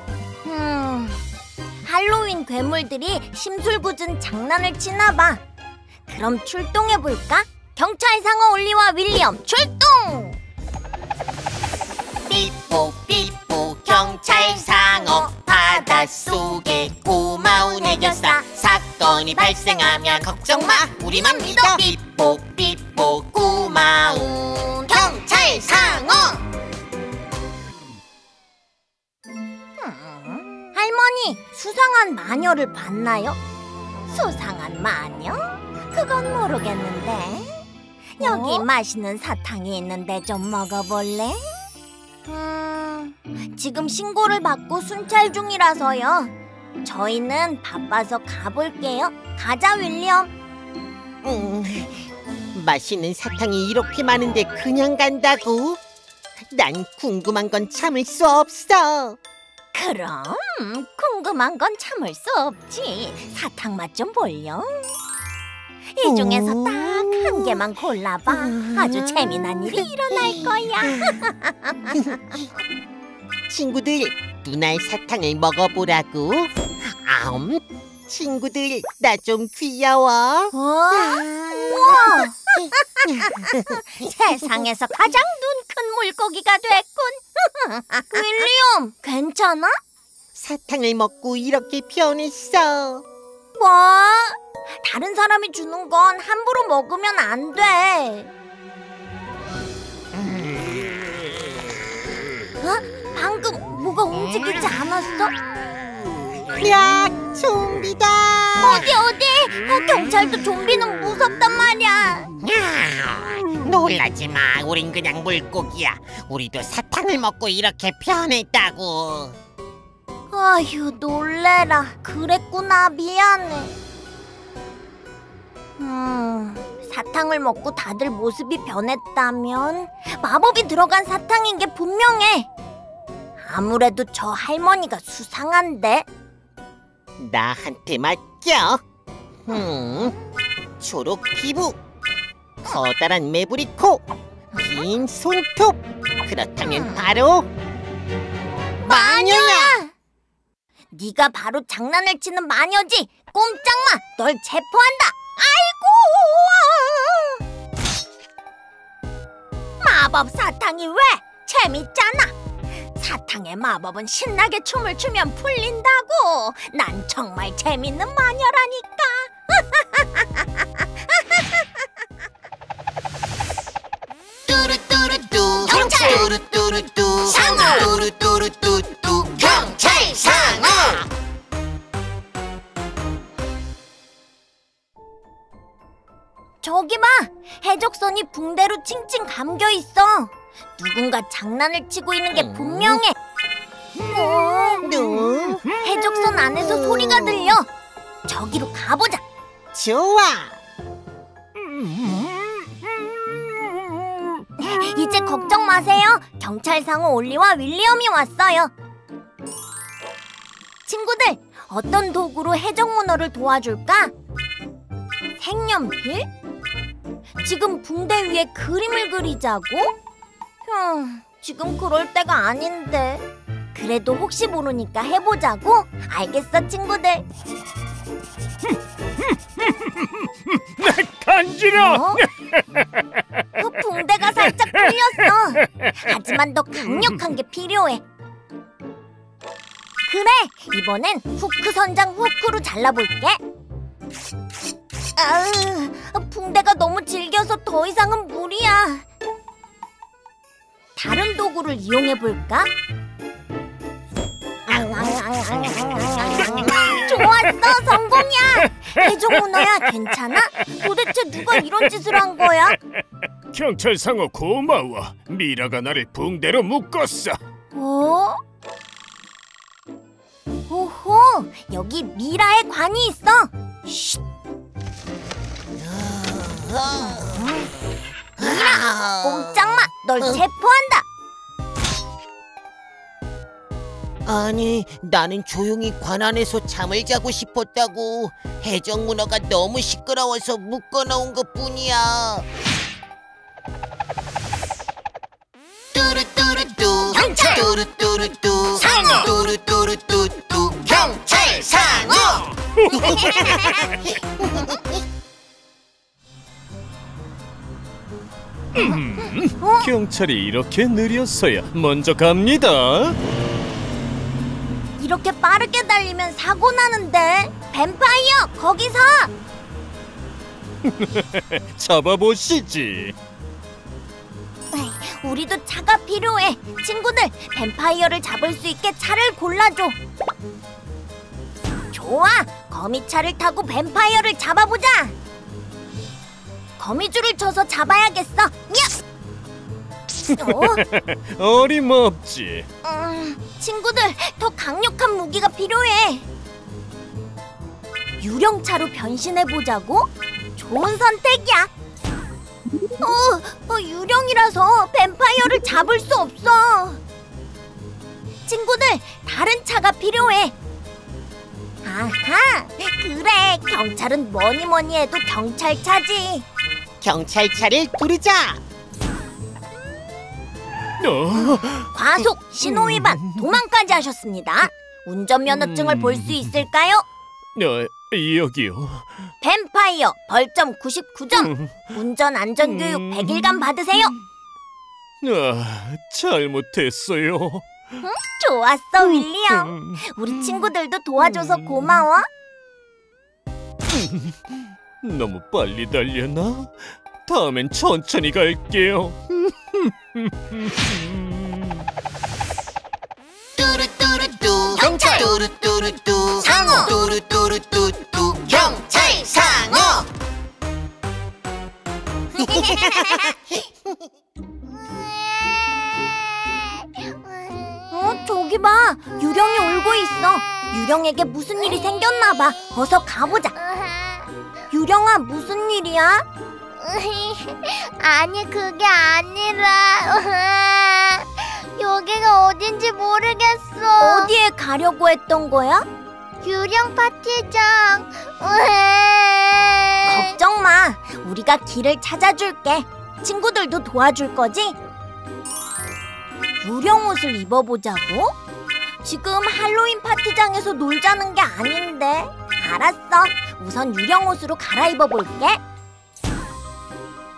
할로윈 괴물들이 심술궂은 장난을 치나봐. 그럼 출동해볼까? 경찰상어 올리와 윌리엄 출동! 삐뽀 삐뽀 경찰상어. 바닷속에 고마운 해결사. 사건이 발생하면 걱정마, 우리만 믿어. 삐뽀 삐뽀 고마운 경찰상어. 할머니, 수상한 마녀를 봤나요? 수상한 마녀? 그건 모르겠는데. 여기 맛있는 사탕이 있는데 좀 먹어볼래? 지금 신고를 받고 순찰 중이라서요. 저희는 바빠서 가볼게요. 가자, 윌리엄. 맛있는 사탕이 이렇게 많은데 그냥 간다고? 난 궁금한 건 참을 수 없어. 그럼 궁금한 건 참을 수 없지. 사탕 맛 좀 볼렴. 이 중에서 딱 한 개만 골라봐. 아주 재미난 일이 일어날 거야. 친구들, 누나의 사탕을 먹어보라고. 아옴. 친구들, 나 좀 귀여워. 우와. 세상에서 가장 눈 큰 물고기가 됐군. 윌리엄, 괜찮아? 사탕을 먹고 이렇게 변했어. 뭐? 다른 사람이 주는 건 함부로 먹으면 안 돼. 어? 방금 뭐가 움직이지 않았어? 야, 좀비다. 어디 어디? 경찰도 좀비는 무섭단 말이야. 놀라지 마. 우린 그냥 물고기야. 우리도 사탕을 먹고 이렇게 변했다고. 아휴, 놀래라. 그랬구나, 미안해. 사탕을 먹고 다들 모습이 변했다면 마법이 들어간 사탕인 게 분명해. 아무래도 저 할머니가 수상한데? 나한테 맡겨. 초록 피부, 커다란 매부리 코, 긴 손톱. 그렇다면 바로 마녀야! 네가 바로 장난을 치는 마녀지. 꼼짝마, 널 체포한다. 아이고, 마법 사탕이 왜? 재밌잖아. 사탕의 마법은 신나게 춤을 추면 풀린다고. 난 정말 재밌는 마녀라니까. 뚜루뚜루뚜 경찰, 뚜루뚜루뚜 상어, 뚜루뚜루뚜 경찰 상어. 저기 봐, 해적선이 붕대로 칭칭 감겨 있어. 누군가 장난을 치고 있는 게 분명해. 해적선 안에서 소리가 들려. 저기로 가보자. 좋아. 이제 걱정 마세요. 경찰 상어 올리와 윌리엄이 왔어요. 친구들, 어떤 도구로 해적 문어를 도와줄까? 색연필? 지금 붕대 위에 그림을 그리자고? 지금 그럴 때가 아닌데. 그래도 혹시 모르니까 해보자고. 알겠어, 친구들? 간지러워. 그 붕대가 살짝 풀렸어. 하지만 더 강력한 게 필요해. 그래, 이번엔 후크 선장 후크로 잘라볼게. 아우, 붕대가 너무 질겨서 더 이상은 무리야. 다른 도구를 이용해볼까? 좋았어, 성공이야. 해적 문어야, 괜찮아? 도대체 누가 이런 짓을 한 거야? 경찰 상어 고마워. 미라가 나를 붕대로 묶었어. 어? 오호, 여기 미라의 관이 있어. 쉿. 미라, 꼼짝마, 널 체포한다. 아니, 나는 조용히 관 안에서 잠을 자고 싶었다고. 해적 문어가 너무 시끄러워서 묶어놓은 것뿐이야. 뚜루뚜루뚜 경찰, 뚜루뚜루뚜 상어, 뚜루뚜루뚜 경찰 상어. 경찰이 이렇게 느렸어야 먼저 갑니다. 이렇게 빠르게 달리면 사고 나는데. 뱀파이어, 거기서! 잡아보시지. 우리도 차가 필요해. 친구들, 뱀파이어를 잡을 수 있게 차를 골라줘. 좋아, 거미차를 타고 뱀파이어를 잡아보자. 거미줄을 쳐서 잡아야겠어. 야! 어림없지. 친구들, 더 강력한 무기가 필요해. 유령차로 변신해보자고? 좋은 선택이야. 유령이라서 뱀파이어를 잡을 수 없어. 친구들, 다른 차가 필요해. 아하, 그래. 경찰은 뭐니뭐니 해도 경찰차지. 경찰차를 부르자. 과속, 신호위반, 도망까지 하셨습니다. 운전면허증을 볼 수 있을까요? 여기요. 뱀파이어 벌점 99점, 운전안전교육 100일간 받으세요. 잘못했어요. 좋았어, 윌리엄. 우리 친구들도 도와줘서 고마워. 너무 빨리 달려나? 다음엔 천천히 갈게요. 뚜루뚜루뚜 경찰, 뚜루뚜루뚜 상어, 뚜루뚜루뚜 경찰 상어. 저기 봐, 유령이 울고 있어. 유령에게 무슨 일이 생겼나 봐. 어서 가보자. 유령아, 무슨 일이야? 아니, 그게 아니라 여기가 어딘지 모르겠어. 어디에 가려고 했던 거야? 유령 파티장. 걱정 마, 우리가 길을 찾아줄게. 친구들도 도와줄 거지? 유령 옷을 입어보자고? 지금 할로윈 파티장에서 놀자는 게 아닌데. 알았어, 우선 유령 옷으로 갈아입어볼게.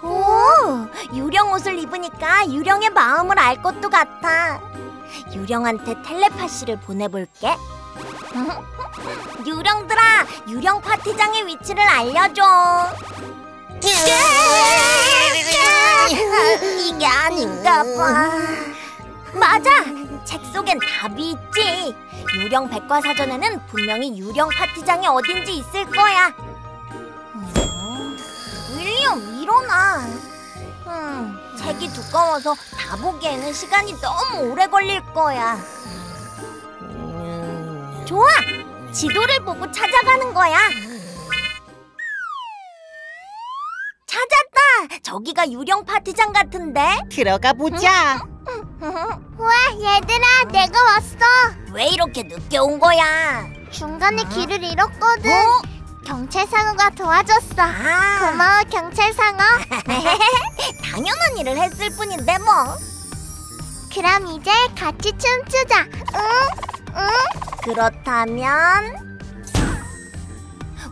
오, 유령 옷을 입으니까 유령의 마음을 알 것도 같아. 유령한테 텔레파시를 보내볼게. 유령들아, 유령 파티장의 위치를 알려줘. 이게 아닌가 봐. 맞아! 책 속엔 답이 있지. 유령 백과사전에는 분명히 유령 파티장이 어딘지 있을 거야. 윌리엄, 일어나. 책이 두꺼워서 다 보기에는 시간이 너무 오래 걸릴 거야. 좋아! 지도를 보고 찾아가는 거야. 찾았다! 저기가 유령 파티장 같은데? 들어가 보자. 와, 얘들아, 내가 왔어. 왜 이렇게 늦게 온 거야? 중간에 길을 잃었거든. 어? 경찰 상어가 도와줬어. 고마워, 경찰 상어. 당연한 일을 했을 뿐인데 뭐. 그럼 이제 같이 춤추자. 응? 그렇다면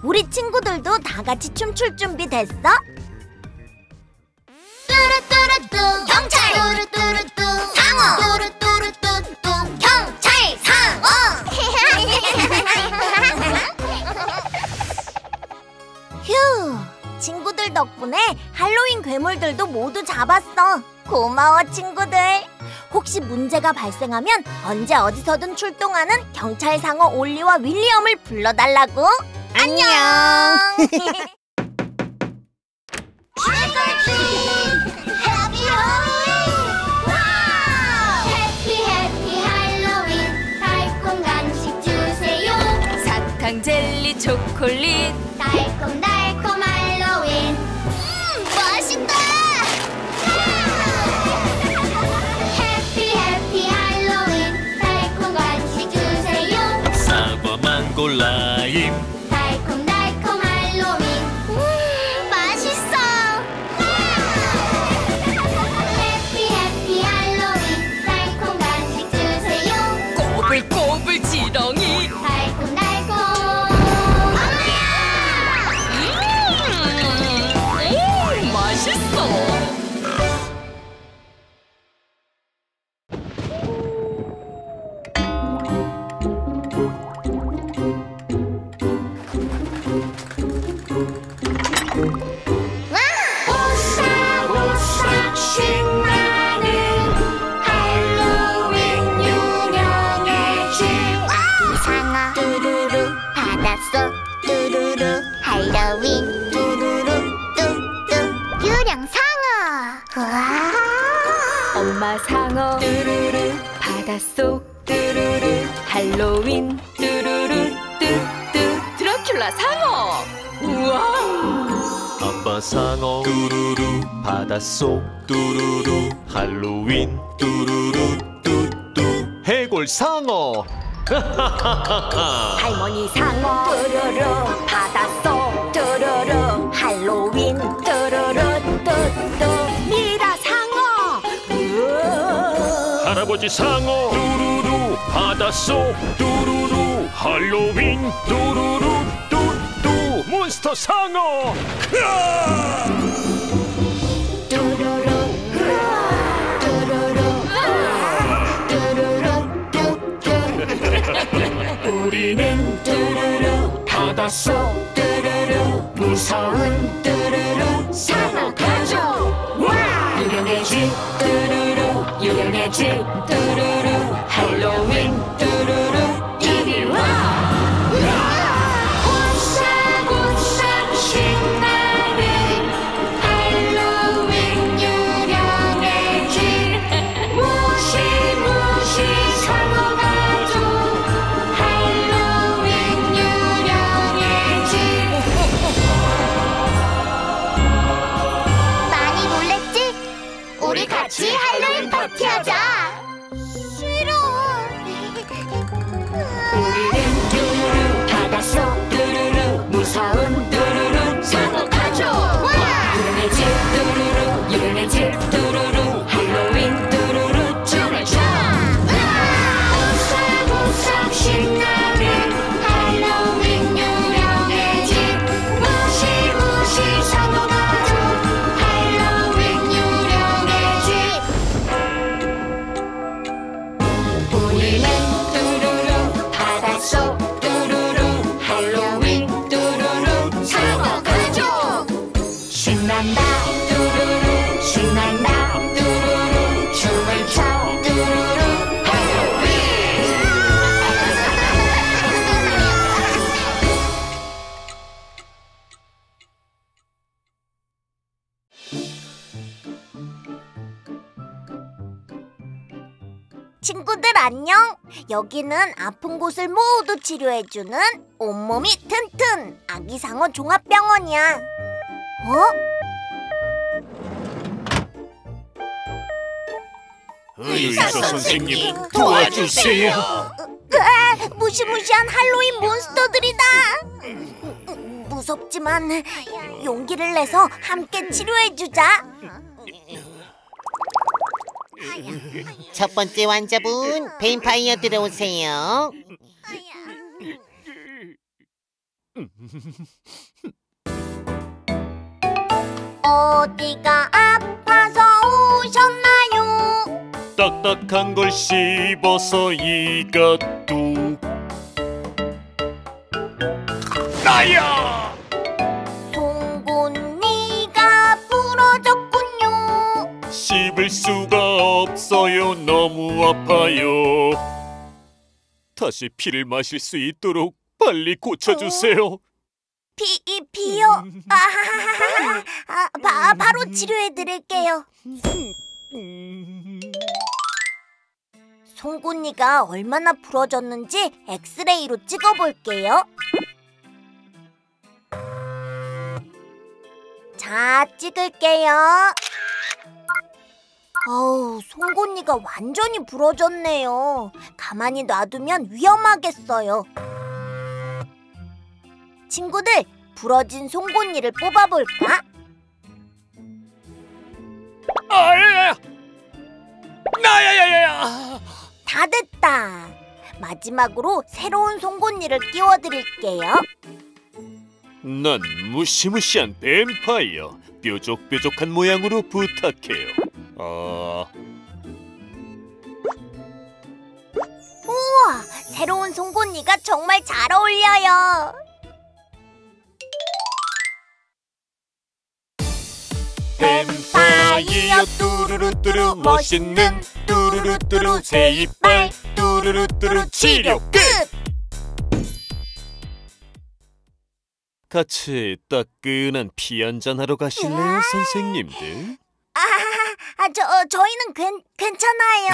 우리 친구들도 다 같이 춤출 준비 됐어? 뚜루뚜루뚜 경찰, 뚜루뚜루뚜 상어, 뚜루뚜루뚜 경찰 상어. 휴, 친구들 덕분에 할로윈 괴물들도 모두 잡았어. 고마워, 친구들. 혹시 문제가 발생하면 언제 어디서든 출동하는 경찰 상어 올리와 윌리엄을 불러달라고. 안녕. 젤리, 초콜릿, 달콤달콤 할로윈. 맛있다. 해피 해피 할로윈, 달콤 간식 주세요. 사과, 망고, 라임, 달콤달콤 할로윈. 맛있어. 해피 해피 할로윈, 달콤 간식 주세요. 꼬불꼬불 지렁이, 달콤달콤. 엄마 상어, 뚜루루, 바닷속, 뚜루루, 할로윈, 뚜루루, 뚜뚜, 드라큘라 상어. 우와. 아빠 상어, 뚜루루, 바닷속, 뚜루루, 할로윈, 뚜루루, 뚜뚜, 해골 상어. 할머니 상어 뚜루루 바닷속 뚜루루 할로윈 뚜루루 뚜뚜 미라 상어 할아버지 상어 뚜루루 바닷속 뚜루루 할로윈 뚜루루 뚜뚜 몬스터 상어 우리는 뚜루루 바닷속 뚜루루 무서운 뚜루루 상어 가족 와! 유령의 집 뚜루루 유령의 집 뚜루루 할로윈 뚜루루 이리 와! 우사우사 신나는 할로윈 유령의 집 무시무시 상어 같이 할로윈 파티하자. 싫어. 우리는 뚜루루 바닷속 뚜루루 무서운 뚜루루 상어 가족. 와. 유령의 집 뚜루루 유령의 집 뚜루루 할로윈 뚜루루 춤을 춰. 우삭우삭 신나는 할로윈 유령의 집 무시무시 상어 가족. 친구들 안녕! 여기는 아픈 곳을 모두 치료해주는 온몸이 튼튼 아기상어 종합병원이야. 어? 의사 선생님 도와주세요. 으아, 무시무시한 할로윈 몬스터들이다. 무섭지만 용기를 내서 함께 치료해주자. 첫 번째 환자분, 뱀파이어 들어오세요. 어디가 아파서 오셨나요? 딱딱한 걸 씹어서 이가 뚝. 나야! 송곳니가 부러졌군요. 씹을 수가 없어요. 너무 아파요. 다시 피를 마실 수 있도록 빨리 고쳐주세요. 피요? 바로 치료해드릴게요. 송곳니가 얼마나 부러졌는지 엑스레이로 찍어볼게요. 자, 찍을게요. 어우, 송곳니가 완전히 부러졌네요. 가만히 놔두면 위험하겠어요. 친구들, 부러진 송곳니를 뽑아볼까? 아야야야! 나야야야야! 다 됐다. 마지막으로 새로운 송곳니를 끼워드릴게요. 난 무시무시한 뱀파이어. 뾰족뾰족한 모양으로 부탁해요. 우와! 새로운 송곳니가 정말 잘 어울려요. 뱀파이어 뚜루루뚜루 멋있는 뚜루루뚜루 새 이빨 뚜루루뚜루 치료 끝! 같이 따끈한 피 한잔 하러 가실래요, 선생님들? 저희는 괜찮아요.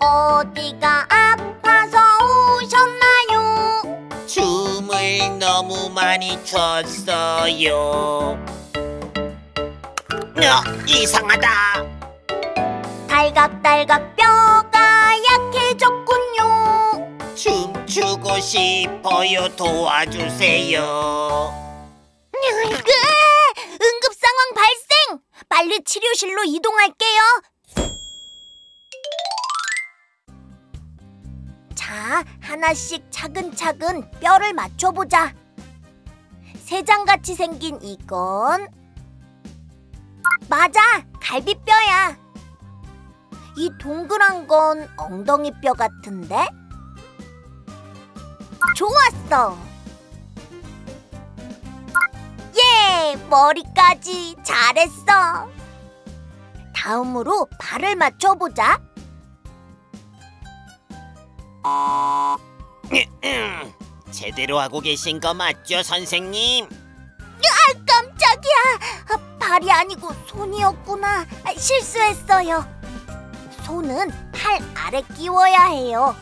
어디가 아파서 오셨나요? 춤을 너무 많이 췄어요. 이상하다. 딸깍딸깍 뼈가 약해졌군요. 춤추고 싶어요. 도와주세요. 응급 상황 발생! 빨리 치료실로 이동할게요. 자, 하나씩 차근차근 뼈를 맞춰보자. 세장같이 생긴 이건 맞아! 갈비뼈야! 이 동그란 건 엉덩이뼈 같은데? 좋았어! 예! 머리까지 잘했어! 다음으로 발을 맞춰보자. 제대로 하고 계신 거 맞죠, 선생님? 아, 깜짝이야! 발이 아니고 손이었구나. 실수했어요. 손은 팔 아래 끼워야 해요.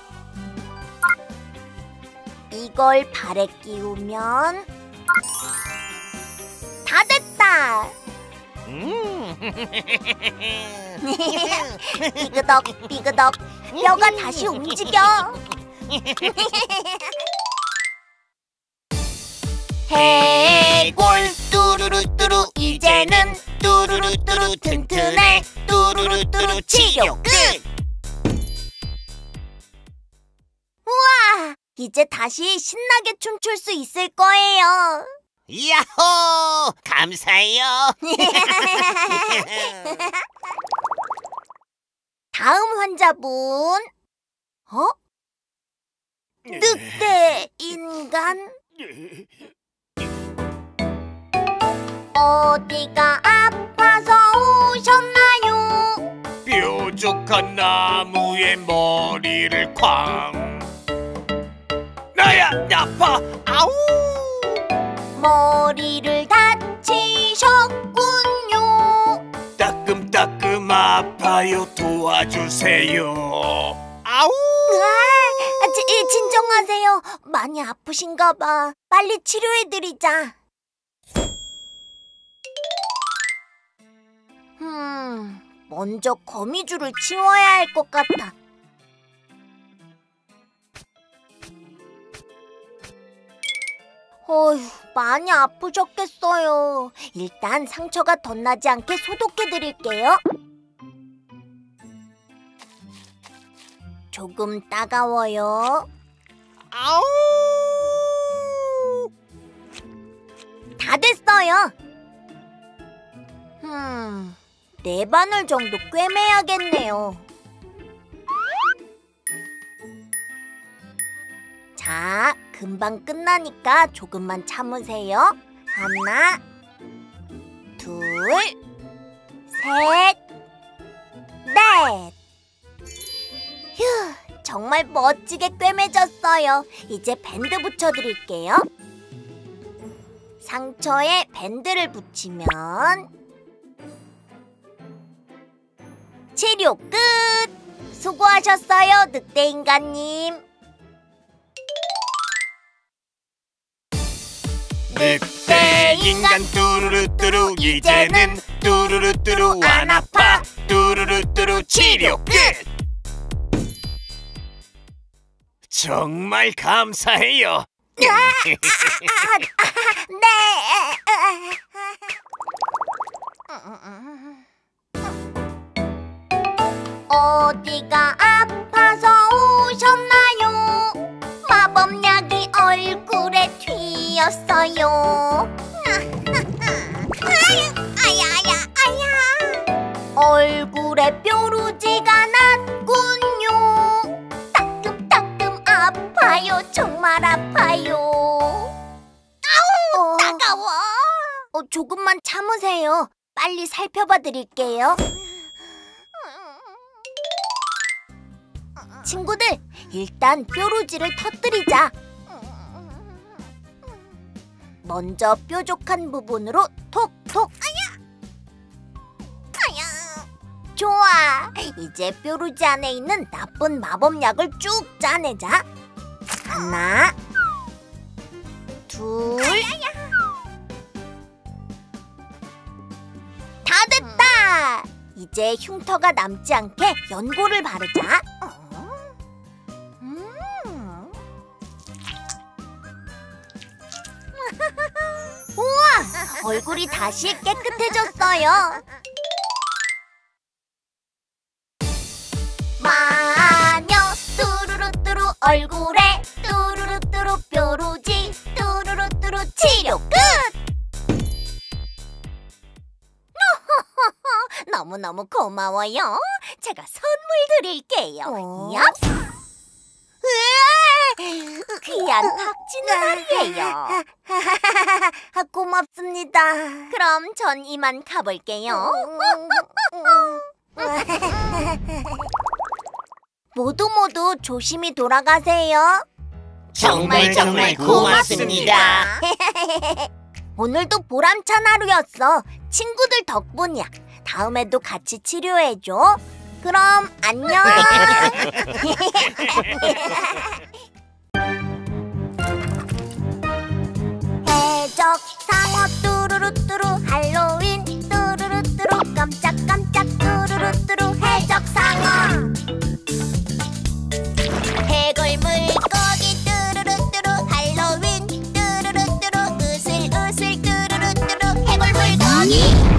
이걸 발에 끼우면 다 됐다! 삐그덕 삐그덕 뼈가 다시 움직여. 해골 뚜루루뚜루 이제는 뚜루루뚜루 튼튼해. 뚜루루뚜루 치료 끝! 우와! 이제 다시 신나게 춤출 수 있을 거예요. 야호! 감사해요. 다음 환자분. 어? 늑대 인간? 어디가 아파서 오셨나요? 뾰족한 나무에 머리를 쾅. 나야! 아파! 아우! 머리를 다치셨군요. 따끔따끔 아파요. 도와주세요. 아우! 아, 진정하세요. 많이 아프신가 봐. 빨리 치료해드리자. 먼저 거미줄을 치워야 할 것 같아. 어휴, 많이 아프셨겠어요. 일단 상처가 덧나지 않게 소독해드릴게요. 조금 따가워요. 아우! 다 됐어요. 네 바늘 정도 꿰매야겠네요. 자, 금방 끝나니까 조금만 참으세요. 하나, 둘, 셋, 넷! 휴, 정말 멋지게 꿰매졌어요. 이제 밴드 붙여드릴게요. 상처에 밴드를 붙이면 치료 끝! 수고하셨어요, 늑대인간님. 늑대인간 뚜루루뚜루 이제는 뚜루루뚜루 안 아파. 뚜루루뚜루 치료 끝! 정말 감사해요. 네. 어디가 아파서 오셨나요? 마법약이 얼굴에 튀었어요. 아유, 아야, 아야, 아야. 얼굴에 뾰루지가 났군요. 따끔따끔 아파요. 정말 아파요. 아우, 따가워. 조금만 참으세요. 빨리 살펴봐 드릴게요. 친구들, 일단 뾰루지를 터뜨리자. 먼저 뾰족한 부분으로 톡톡. 좋아, 이제 뾰루지 안에 있는 나쁜 마법약을 쭉 짜내자. 하나, 둘, 다 됐다! 이제 흉터가 남지 않게 연고를 바르자. 우와! 얼굴이 다시 깨끗해졌어요. 마녀 뚜루루뚜루 얼굴에 뚜루루뚜루 뾰루지 뚜루루뚜루 치료 끝! 너무너무 고마워요. 제가 선물 드릴게요. 귀한 박쥐는 아니에요. 고맙습니다. 그럼 전 이만 가볼게요. 모두 조심히 돌아가세요. 정말 고맙습니다. 오늘도 보람찬 하루였어. 친구들 덕분이야. 다음에도 같이 치료해줘. 그럼 안녕. 해적 상어 뚜루루뚜루 할로윈 뚜루루뚜루 깜짝깜짝 뚜루루뚜루 해적 상어. 해골 물고기 뚜루루뚜루 할로윈 뚜루루뚜루 으슬으슬 뚜루루뚜루 해골 물고기.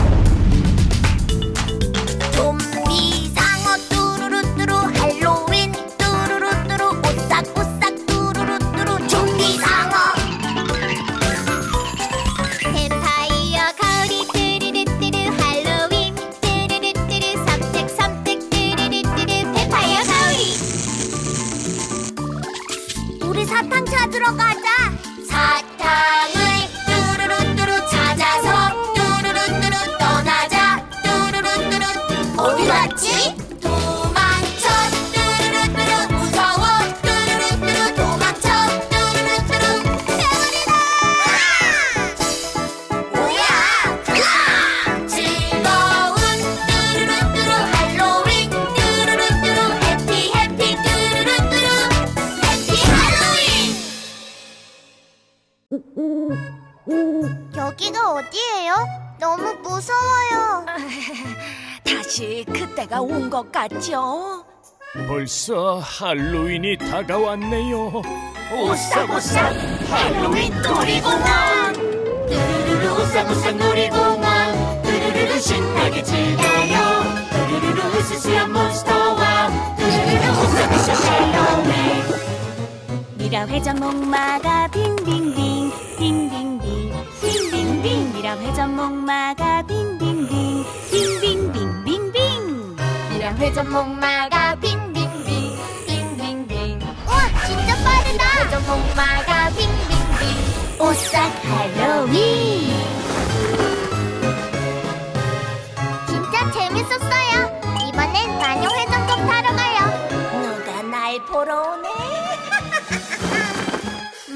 여기가 어디예요? 너무 무서워요. 다시 그때가 온 것 같죠? 벌써 할로윈이 다가왔네요. 오싹오싹 할로윈 놀이공원. 뚜루루루 오싹오싹 놀이공원. 뚜루루루 신나게 즐겨요. 뚜루루루 으스스한 몬스터와 뚜루루루 오싹오싹 할로윈. 미라 회전 목마가 빙빙빙 빙빙빙 빙빙빙. 미라 회전 목마가 빙빙빙 빙빙빙 빙빙. 미라 회전 목마가 빙빙빙 빙빙빙. 우와, 진짜 빠르다. 미라 회전 목마가 빙빙빙. 오싹 할로윈 진짜 재밌었어요. 이번엔 마녀 회전컵 타러 가요. 누가 날 보러 오네.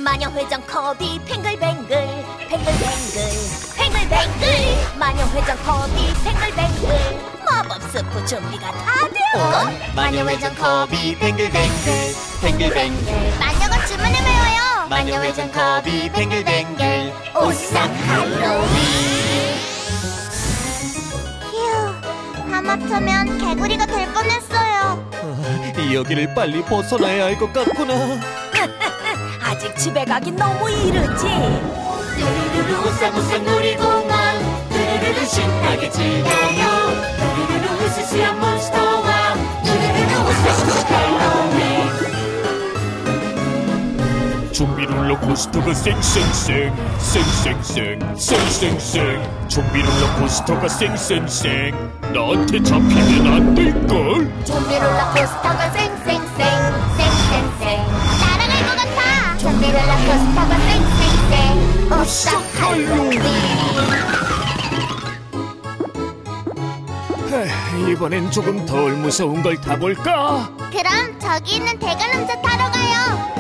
마녀회전컵이 뱅글뱅글 뱅글뱅글 뱅글뱅글. 마녀회전컵이 뱅글뱅글. 마법 스프 준비가 다 되어. 마녀회전컵이 뱅글뱅글 뱅글뱅글. 마녀가 주문을 외워요. 마녀회전컵이 뱅글뱅글. 오싹 할로윈. 휴, 하마터면 개구리가 될 뻔했어요. 여기를 빨리 벗어나야 할 것 같구나. 아직 집에 가긴 너무 이르지. 뚜루루루 오싹오싹 놀이공원. 뚜루루루 신나게 즐겨요. 뚜루루루 으스스한 몬스터와 뚜루루루 오싹오싹 할로윈. 좀비 롤러코스터가 쌩쌩쌩 쌩쌩쌩 쌩쌩쌩. 좀비 롤러코스터가 쌩쌩쌩. 나한테 잡히면 안 될걸. 좀비 롤러코스터가 쌩쌩쌩 쌩쌩쌩. 좀비 롤러코스터가 쌩쌩쌩. 오싹 할로윈. 이번엔 조금 덜 무서운 걸 타볼까? 그럼 저기 있는 대관람차 타러 가요.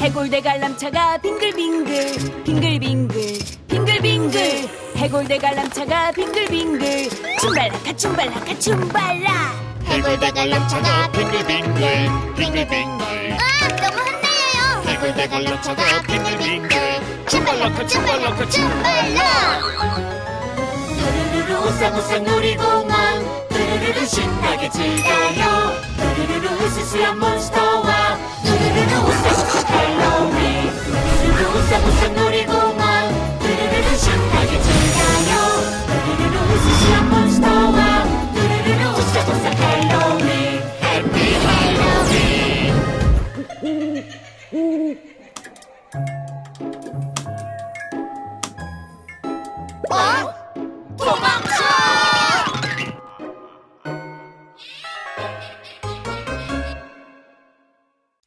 해골 대관람차가 빙글빙글 빙글빙글 빙글빙글. 해골 대관람차가 빙글빙글. 춤발라카 춤발라카 춤발라. 해골 대관람차가 빙글빙글 빙글빙글. 너무 흔들려요. 해골 대관람차가 빙글빙글 춤발라카 춤발라카 춤발라. 뚜루루루 오싹오싹 놀이공원 뚜루루루 신나게 즐겨요. 뚜루루루 으스스한 몬스터와 뚜루루루 오싹오싹 할로윈. 뚜루루루 오싹오싹 놀이공원 뚜루루루 신나게 즐겨요. 뚜루루루 으스스한 몬스터와 뚜루루루 오싹오싹 할로윈. 해피 할로윈. 어? 도망쳐!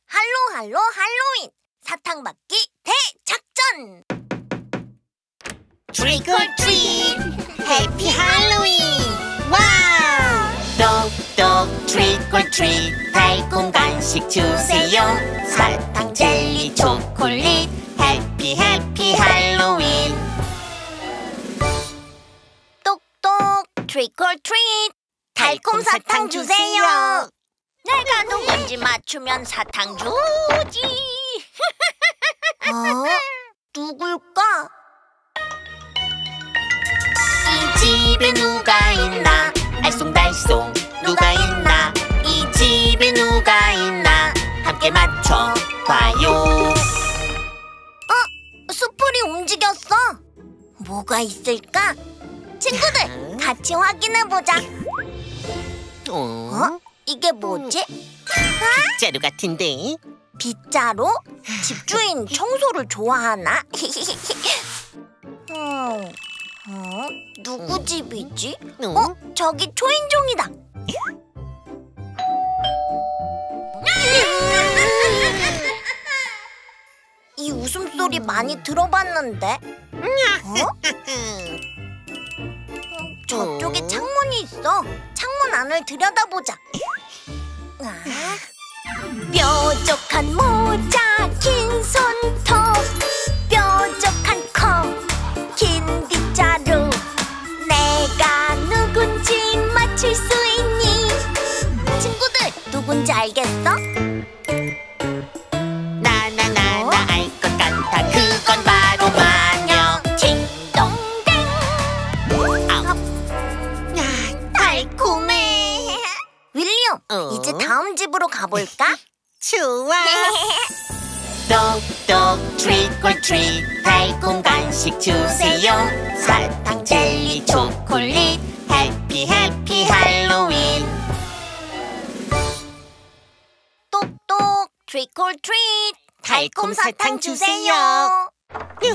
할로할로 할로윈 사탕 받기 대작전! 트릭 or 트릿 해피 할로윈 와우! 똑똑 트릭 or 트릿 달콤 간식 주세요. 사탕 젤리 초콜릿 해피 해피 할로윈. 트릭 or 트릿 달콤 사탕 주세요. 내가 누군지 맞추면 사탕 주지. 어? 누굴까? 이 집에 누가 있나 알쏭달쏭 누가 있나 이 집에 누가 있나 함께 맞춰봐요. 어? 숯불이 움직였어. 뭐가 있을까? 친구들, 같이 확인해보자. 어? 이게 뭐지? 빗자루 같은데? 빗자루? 집주인 청소를 좋아하나? 누구 집이지? 어? 저기 초인종이다. 이 웃음소리 많이 들어봤는데? 어? 저쪽에 창문이 있어. 창문 안을 들여다보자. 뾰족한 모자, 긴 손톱, 뾰족한 컵, 긴 빗자루. 내가 누군지 맞힐 수 있니? 친구들, 누군지 알겠어? 나 알 것 같아. 그건 바로 마녀 이제 다음 집으로 가볼까? 좋아. 똑똑 트릭 or 트릿 달콤 간식 주세요. 사탕 젤리 초콜릿 해피 해피 할로윈. 똑똑 트릭 or 트릿 달콤 사탕 주세요.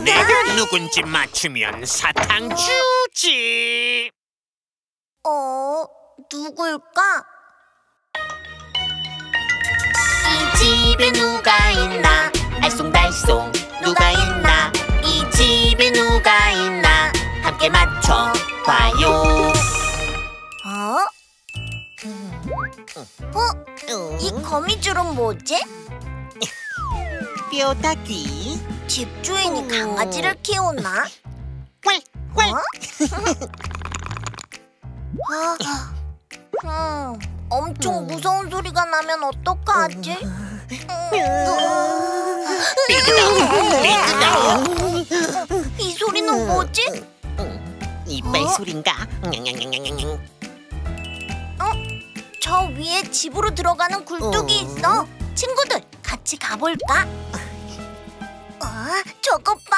내가 누군지 맞추면 사탕 주지. 누굴까? 이 집에 누가 있나 알쏭달쏭 누가 있나 이 집에 누가 있나 함께 맞춰봐요. 이 거미줄은 뭐지? 뼈다귀. 집주인이 강아지를 키우나? 꿀꿀. 엄청 무서운 소리가 나면 어떡하지? 이 소리는 뭐지? 이빨 소린가? 저 위에 집으로 들어가는 굴뚝이 있어. 친구들, 같이 가볼까? 저것 봐.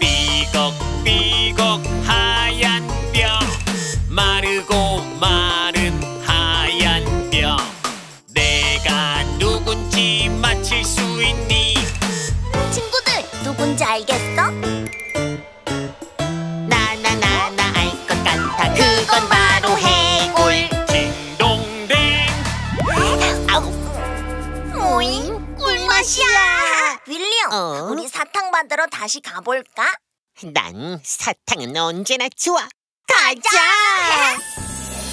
삐걱삐걱 하얀 뼈 마르고 마른 하얀 뼈. 내가 누군지 맞힐 수 있니? 친구들, 누군지 알겠어? 나 알 것 같아. 그건 바로 해골. 딩동댕. 아우, 모잉 꿀맛이야. 윌리엄, 우리 사탕 받으러 다시 가볼까? 난 사탕은 언제나 좋아. 가자!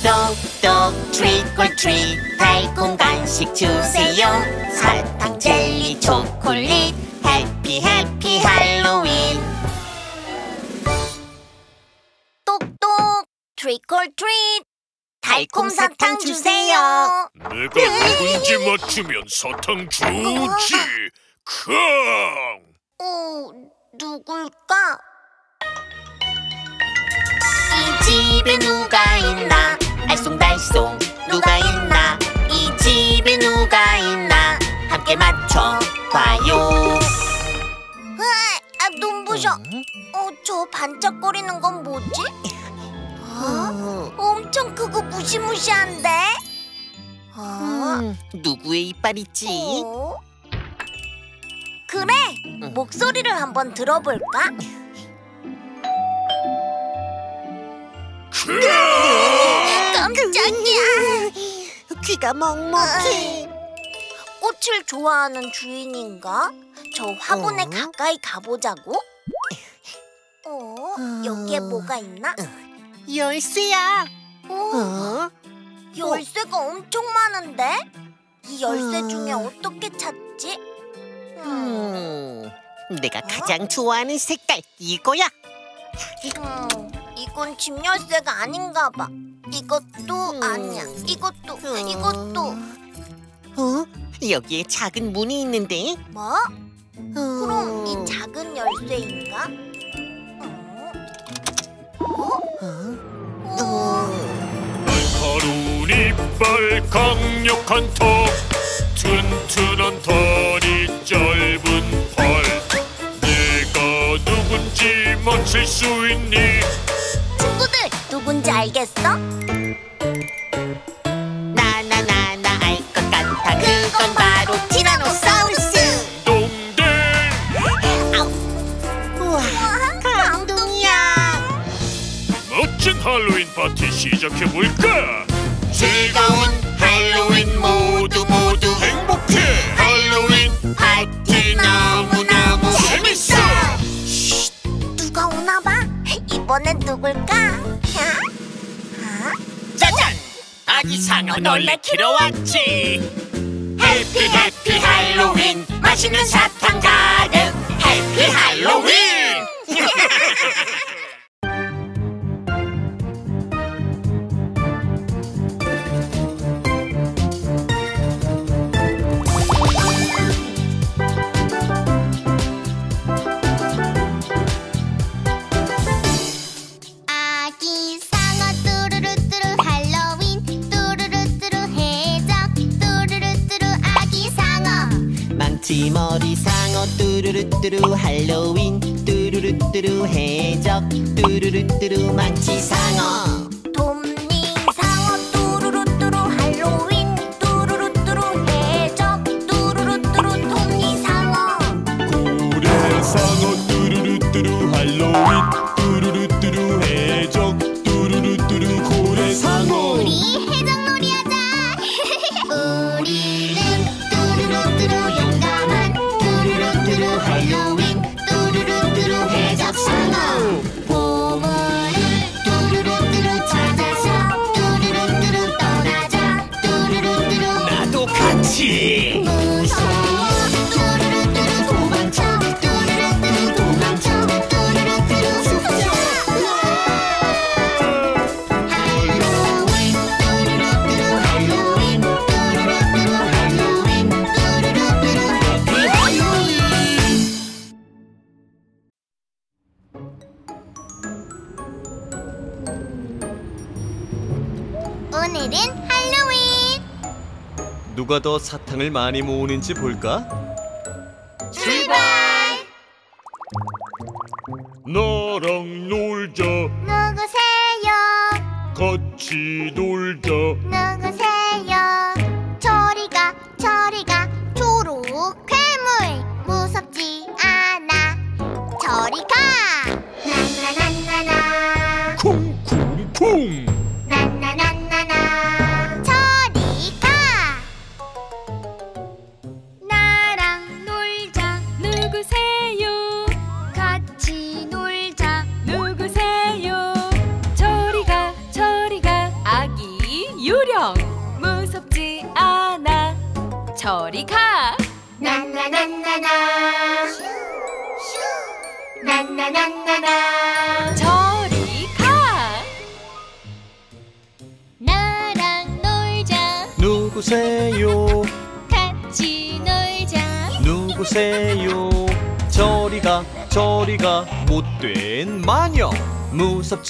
똑똑 트릭 or 트릿 달콤 간식 주세요. 사탕 젤리 초콜릿 해피 해피 할로윈. 똑똑 트릭 or 트릿 달콤 사탕 주세요. 내가 누군지 맞추면 사탕 주지. 캉! 누굴까? 이 집에 누가 있나 알쏭달쏭 누가 있나 이 집에 누가 있나 함께 맞춰봐요. 아, 눈부셔. 저 반짝거리는 건 뭐지? 엄청 크고 무시무시한데? 누구의 이빨 있지? 그래! 목소리를 한번 들어볼까? 깜짝이야! 귀가 먹먹해. 꽃을 좋아하는 주인인가? 저 화분에 가까이 가보자고? 여기에 뭐가 있나? 열쇠야! 열쇠가 엄청 많은데? 이 열쇠 중에 어떻게 찾지? 내가 가장 좋아하는 색깔 이거야! 이건 집 열쇠가 아닌가 봐. 이것도 아니야. 이것도, 이것도. 여기에 작은 문이 있는데? 뭐? 그럼 이 작은 열쇠인가? 날카로운 이빨, 강력한 턱, 튼튼한 다리, 짧은 팔. 내가 누군지 맞힐 수 있니? 친구들, 누군지 알겠어? 나 알 것 같아. 그건 바로 티라노사우루스. 농댕. 우와, 감동이야. 멋진 할로윈 파티 시작해볼까? 즐거운 할로윈 모두 행복해. 할로윈 파티 너무너무 재밌어. 쉿, 누가 오나봐. 이번엔 누굴까? 짜잔! 아기상어 놀래키러 왔지. 해피 할로윈, 맛있는 사탕 가득. 해피 할로윈! 머리 상어 뚜루루뚜루 할로윈 뚜루루뚜루 해적 뚜루루뚜루 망치 상어. 돔니 상어 뚜루루뚜루 할로윈 뚜루루뚜루 해적 뚜루루뚜루 돔니 상어. 고래 상어 뚜루루뚜루 할로윈 뚜루루뚜루 해적 뚜루루뚜루 고래 상어. 우리 해적놀이 하자. 우리는 뚜루루뚜루 할로윈 뚜루루뚜루 해적상어. 보물을 뚜루루뚜루 찾아서 뚜루루뚜루 떠나자. 뚜루루뚜루 나도 같이. 무서워 뚜루루뚜루 도망쳐. 뚜루루뚜루 도망쳐. 뚜루루뚜루 숨겨. 할로윈 뚜루루뚜루 할로윈 뚜루루뚜루 할로윈 뚜루루뚜루 해피 할로윈. 오늘은 할로윈! 누가 더 사탕을 많이 모으는지 볼까? 출발! 나랑 놀자. 누구세요? 같이 놀자. 누구세요? 저리가 초록 괴물 무섭지 않아. 저리가. 나나나나나 쿵쿵쿵. 저리 가! 나나나나나 슈 나나나나나 저리 가! 나랑 놀자. 누구세요? 같이 놀자. 누구세요? 저리 가 못된 마녀 무섭지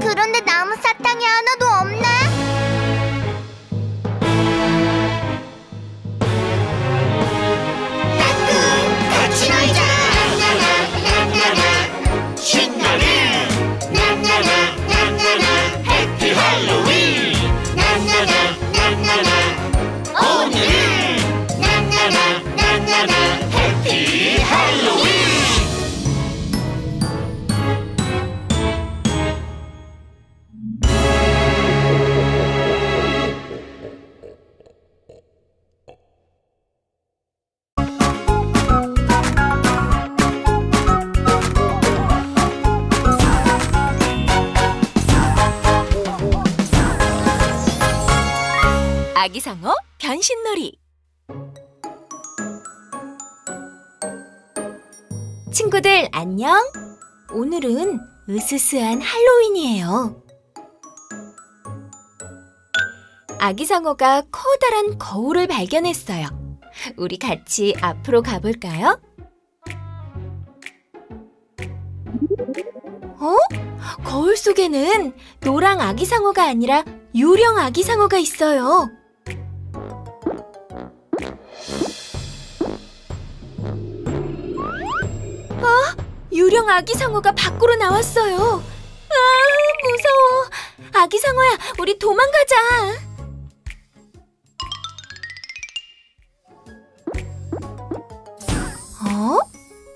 그런데 나무 사탕이 하나도 없네. 아기상어 변신놀이. 친구들 안녕! 오늘은 으스스한 할로윈이에요. 아기상어가 커다란 거울을 발견했어요. 우리 같이 앞으로 가볼까요? 거울 속에는 노랑 아기상어가 아니라 유령 아기상어가 있어요. 유령 아기상어가 밖으로 나왔어요. 무서워. 아기상어야, 우리 도망가자.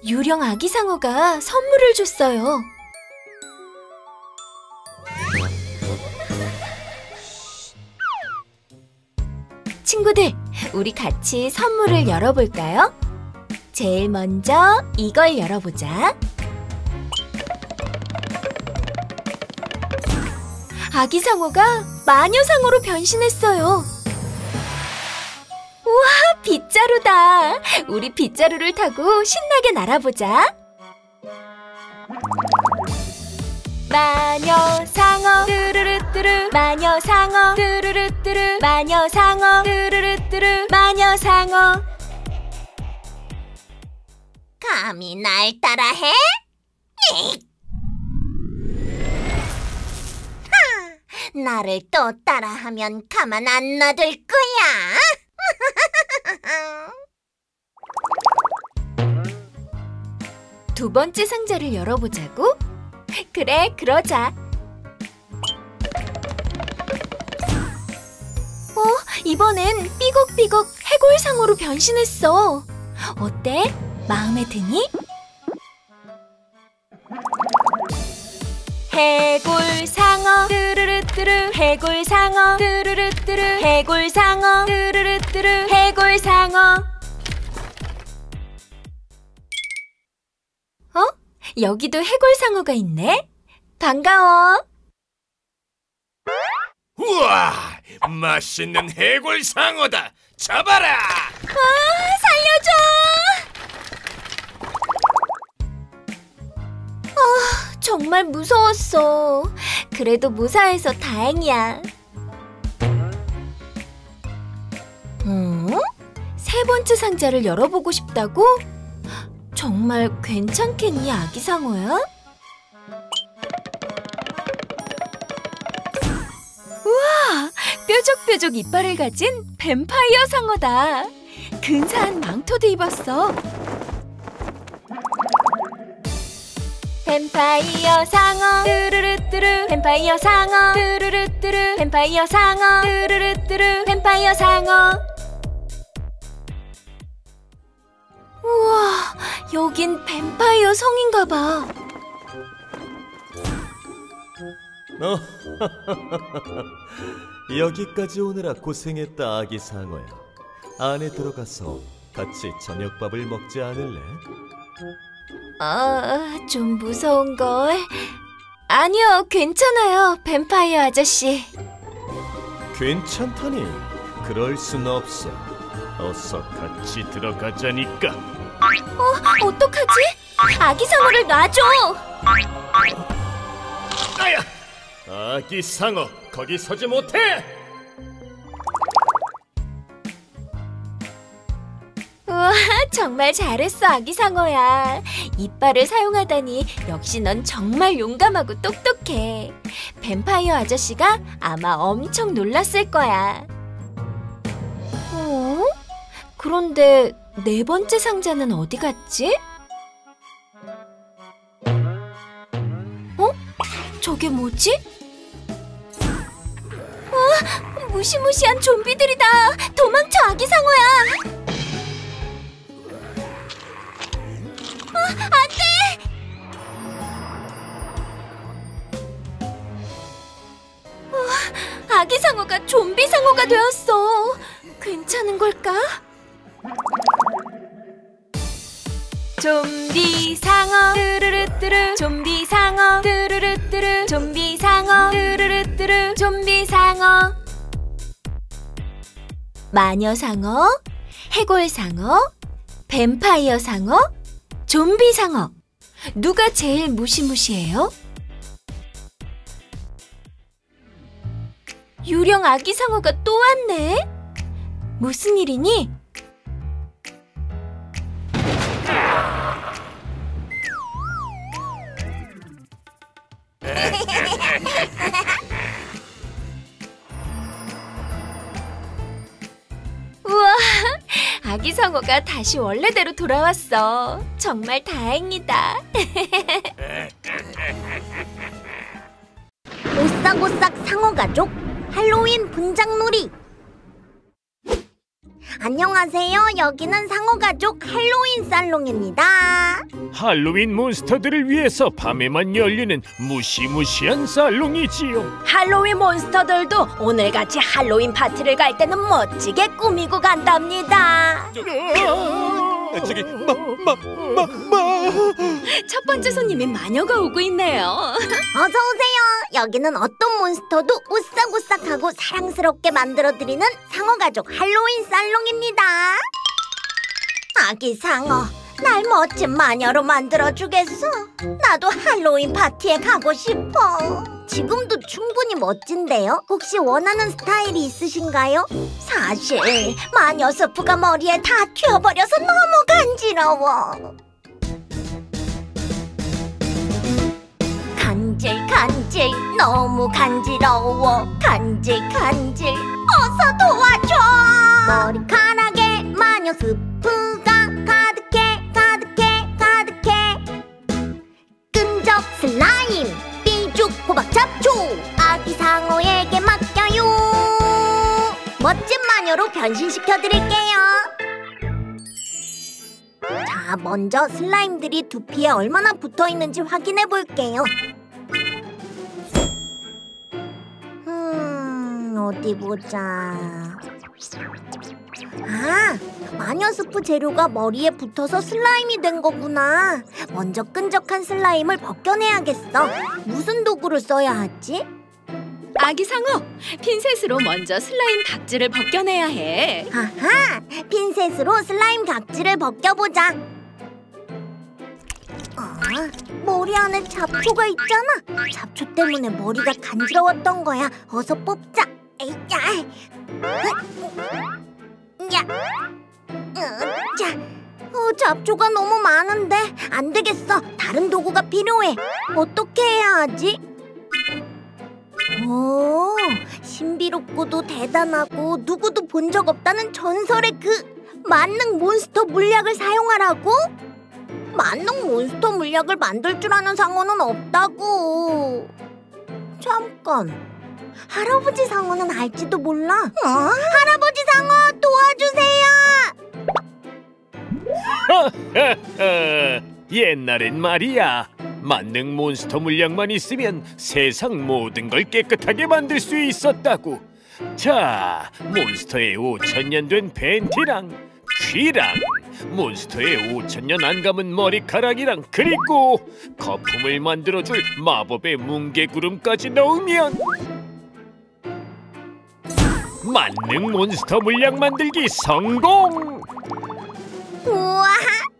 유령 아기상어가 선물을 줬어요. 친구들, 우리 같이 선물을 열어볼까요? 제일 먼저 이걸 열어보자. 아기상어가 마녀상어로 변신했어요. 우와, 빗자루다. 우리 빗자루를 타고 신나게 날아보자. 마녀상어 뚜루루뚜루 마녀상어 뚜루루뚜루 마녀상어 뚜루루뚜루 마녀상어. 감히 날 따라해? 나를 또 따라하면 가만 안 놔둘 거야. 두 번째 상자를 열어보자고? 그래, 그러자. 이번엔 삐걱삐걱 해골상어로 변신했어. 어때? 마음에 드니? 해골상어 뚜루루뚜루 해골상어 뚜루루뚜루 해골상어 뚜루루뚜루 해골상어. 여기도 해골상어가 있네. 반가워. 우와, 맛있는 해골상어다. 잡아라. 살려줘. 정말 무서웠어. 그래도 무사해서 다행이야. 세 번째 상자를 열어보고 싶다고? 정말 괜찮겠니, 아기상어야? 우와, 뾰족뾰족 이빨을 가진 뱀파이어 상어다. 근사한 망토도 입었어. 뱀파이어 상어 뚜루루뚜루 뱀파이어 상어 뚜루루뚜루 뱀파이어 상어 뚜루루뚜루 뱀파이어 상어. 우와, 여긴 뱀파이어 성인가 봐. 여기까지 오느라 고생했다, 아기상어야. 안에 들어가서 같이 저녁밥을 먹지 않을래? 좀 무서운걸. 아니요, 괜찮아요, 뱀파이어 아저씨. 괜찮다니, 그럴 순 없어. 어서 같이 들어가자니까. 어떡하지? 아기상어를 놔줘! 아야! 아기상어, 거기 서지 못해! 우와, 정말 잘했어, 아기상어야. 이빨을 사용하다니 역시 넌 정말 용감하고 똑똑해. 뱀파이어 아저씨가 아마 엄청 놀랐을 거야. 어? 그런데 네 번째 상자는 어디 갔지? 저게 뭐지? 우와, 무시무시한 좀비들이다. 도망쳐, 아기상어야. 안돼! 아기상어가 좀비상어가 되었어. 괜찮은 걸까? 좀비상어 뚜루루뚜루 좀비상어 뚜루루뚜루 좀비상어 뚜루루뚜루 좀비상어. 마녀상어, 해골상어, 뱀파이어상어, 좀비상어. 누가 제일 무시무시해요? 유령 아기상어가 또 왔네? 무슨 일이니? 우와, 아기상어가 다시 원래대로 돌아왔어. 정말 다행이다. 오싹오싹 상어가족 할로윈 분장놀이. 안녕하세요, 여기는 상어가족 할로윈 살롱입니다. 할로윈 몬스터들을 위해서 밤에만 열리는 무시무시한 살롱이지요. 할로윈 몬스터들도 오늘같이 할로윈 파티를 갈 때는 멋지게 꾸미고 간답니다. 저기 첫 번째 손님인 마녀가 오고 있네요. 어서오세요. 여기는 어떤 몬스터도 오싹오싹하고 사랑스럽게 만들어드리는 상어가족 할로윈 살롱입니다. 아기상어, 날 멋진 마녀로 만들어주겠어. 나도 할로윈 파티에 가고 싶어. 지금도 충분히 멋진데요. 혹시 원하는 스타일이 있으신가요? 사실 마녀 스프가 머리에 다 튀어버려서 너무 간지러워. 간질 간질 너무 간지러워. 간질 간질 어서 도와줘. 머리카락에 마녀 스프가 가득해 가득해 가득해. 끈적 슬라임 삐죽 호박 잡초 아기상어에게 맡겨요. 멋진 마녀로 변신시켜드릴게요. 자, 먼저 슬라임들이 두피에 얼마나 붙어있는지 확인해볼게요. 어디보자. 아, 마녀 스프 재료가 머리에 붙어서 슬라임이 된 거구나. 먼저 끈적한 슬라임을 벗겨내야겠어. 무슨 도구를 써야 하지? 아기상어, 핀셋으로 먼저 슬라임 각질을 벗겨내야 해. 아하, 핀셋으로 슬라임 각질을 벗겨보자. 머리 안에 잡초가 있잖아. 잡초 때문에 머리가 간지러웠던 거야. 어서 뽑자. 에이야. 잡초가 너무 많은데 안 되겠어. 다른 도구가 필요해. 어떻게 해야 하지? 오, 신비롭고도 대단하고 누구도 본 적 없다는 전설의 그 만능 몬스터 물약을 사용하라고? 만능 몬스터 물약을 만들 줄 아는 상어는 없다고. 잠깐, 할아버지 상어는 알지도 몰라. 어? 할아버지 상어 도와주세요. 옛날엔 말이야, 만능 몬스터 물약만 있으면 세상 모든 걸 깨끗하게 만들 수 있었다고. 자, 몬스터의 5,000년 된 벤티랑 귀랑, 몬스터의 5,000년 안 감은 머리카락이랑, 그리고 거품을 만들어줄 마법의 뭉게구름까지 넣으면 만능 몬스터 물약 만들기 성공! 우와,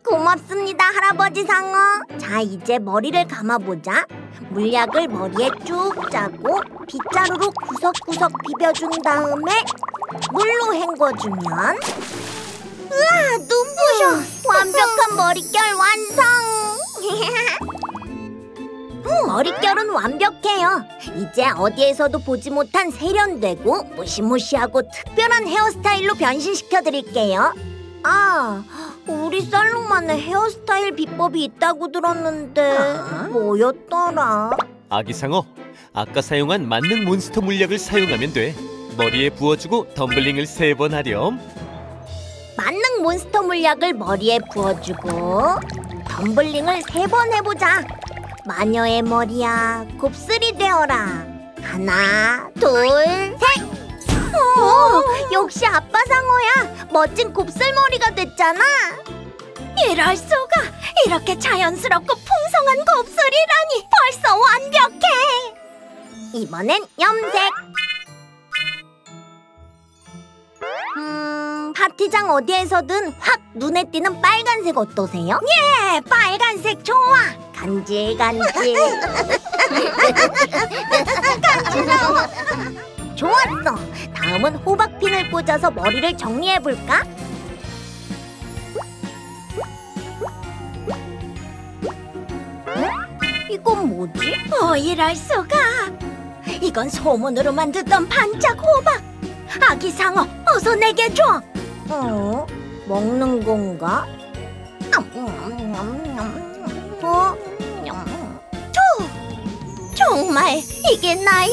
고맙습니다, 할아버지 상어. 자, 이제 머리를 감아보자. 물약을 머리에 쭉 짜고 빗자루로 구석구석 비벼준 다음에 물로 헹궈주면, 으아, 눈부셔! 완벽한 머릿결 완성! 머릿결은 완벽해요. 이제 어디에서도 보지 못한 세련되고 무시무시하고 특별한 헤어스타일로 변신시켜드릴게요. 아, 우리 살롱만의 헤어스타일 비법이 있다고 들었는데 뭐였더라? 아기상어, 아까 사용한 만능 몬스터 물약을 사용하면 돼. 머리에 부어주고 덤블링을 3번 하렴. 만능 몬스터 물약을 머리에 부어주고 덤블링을 3번 해보자. 마녀의 머리야, 곱슬이 되어라. 하나, 둘, 셋! 오, 역시 아빠 상어야. 멋진 곱슬머리가 됐잖아. 이럴 수가! 이렇게 자연스럽고 풍성한 곱슬이라니, 벌써 완벽해! 이번엔 염색! 파티장 어디에서든 확 눈에 띄는 빨간색 어떠세요? 예! 빨간색 좋아! 간질간질. 간지러워. 좋았어! 다음은 호박핀을 꽂아서 머리를 정리해볼까? 이건 뭐지? 어, 이럴 수가! 이건 소문으로만 듣던 반짝 호박! 아기상어, 어서 내게 줘! 어? 먹는 건가? 어? 정말 이게 나야?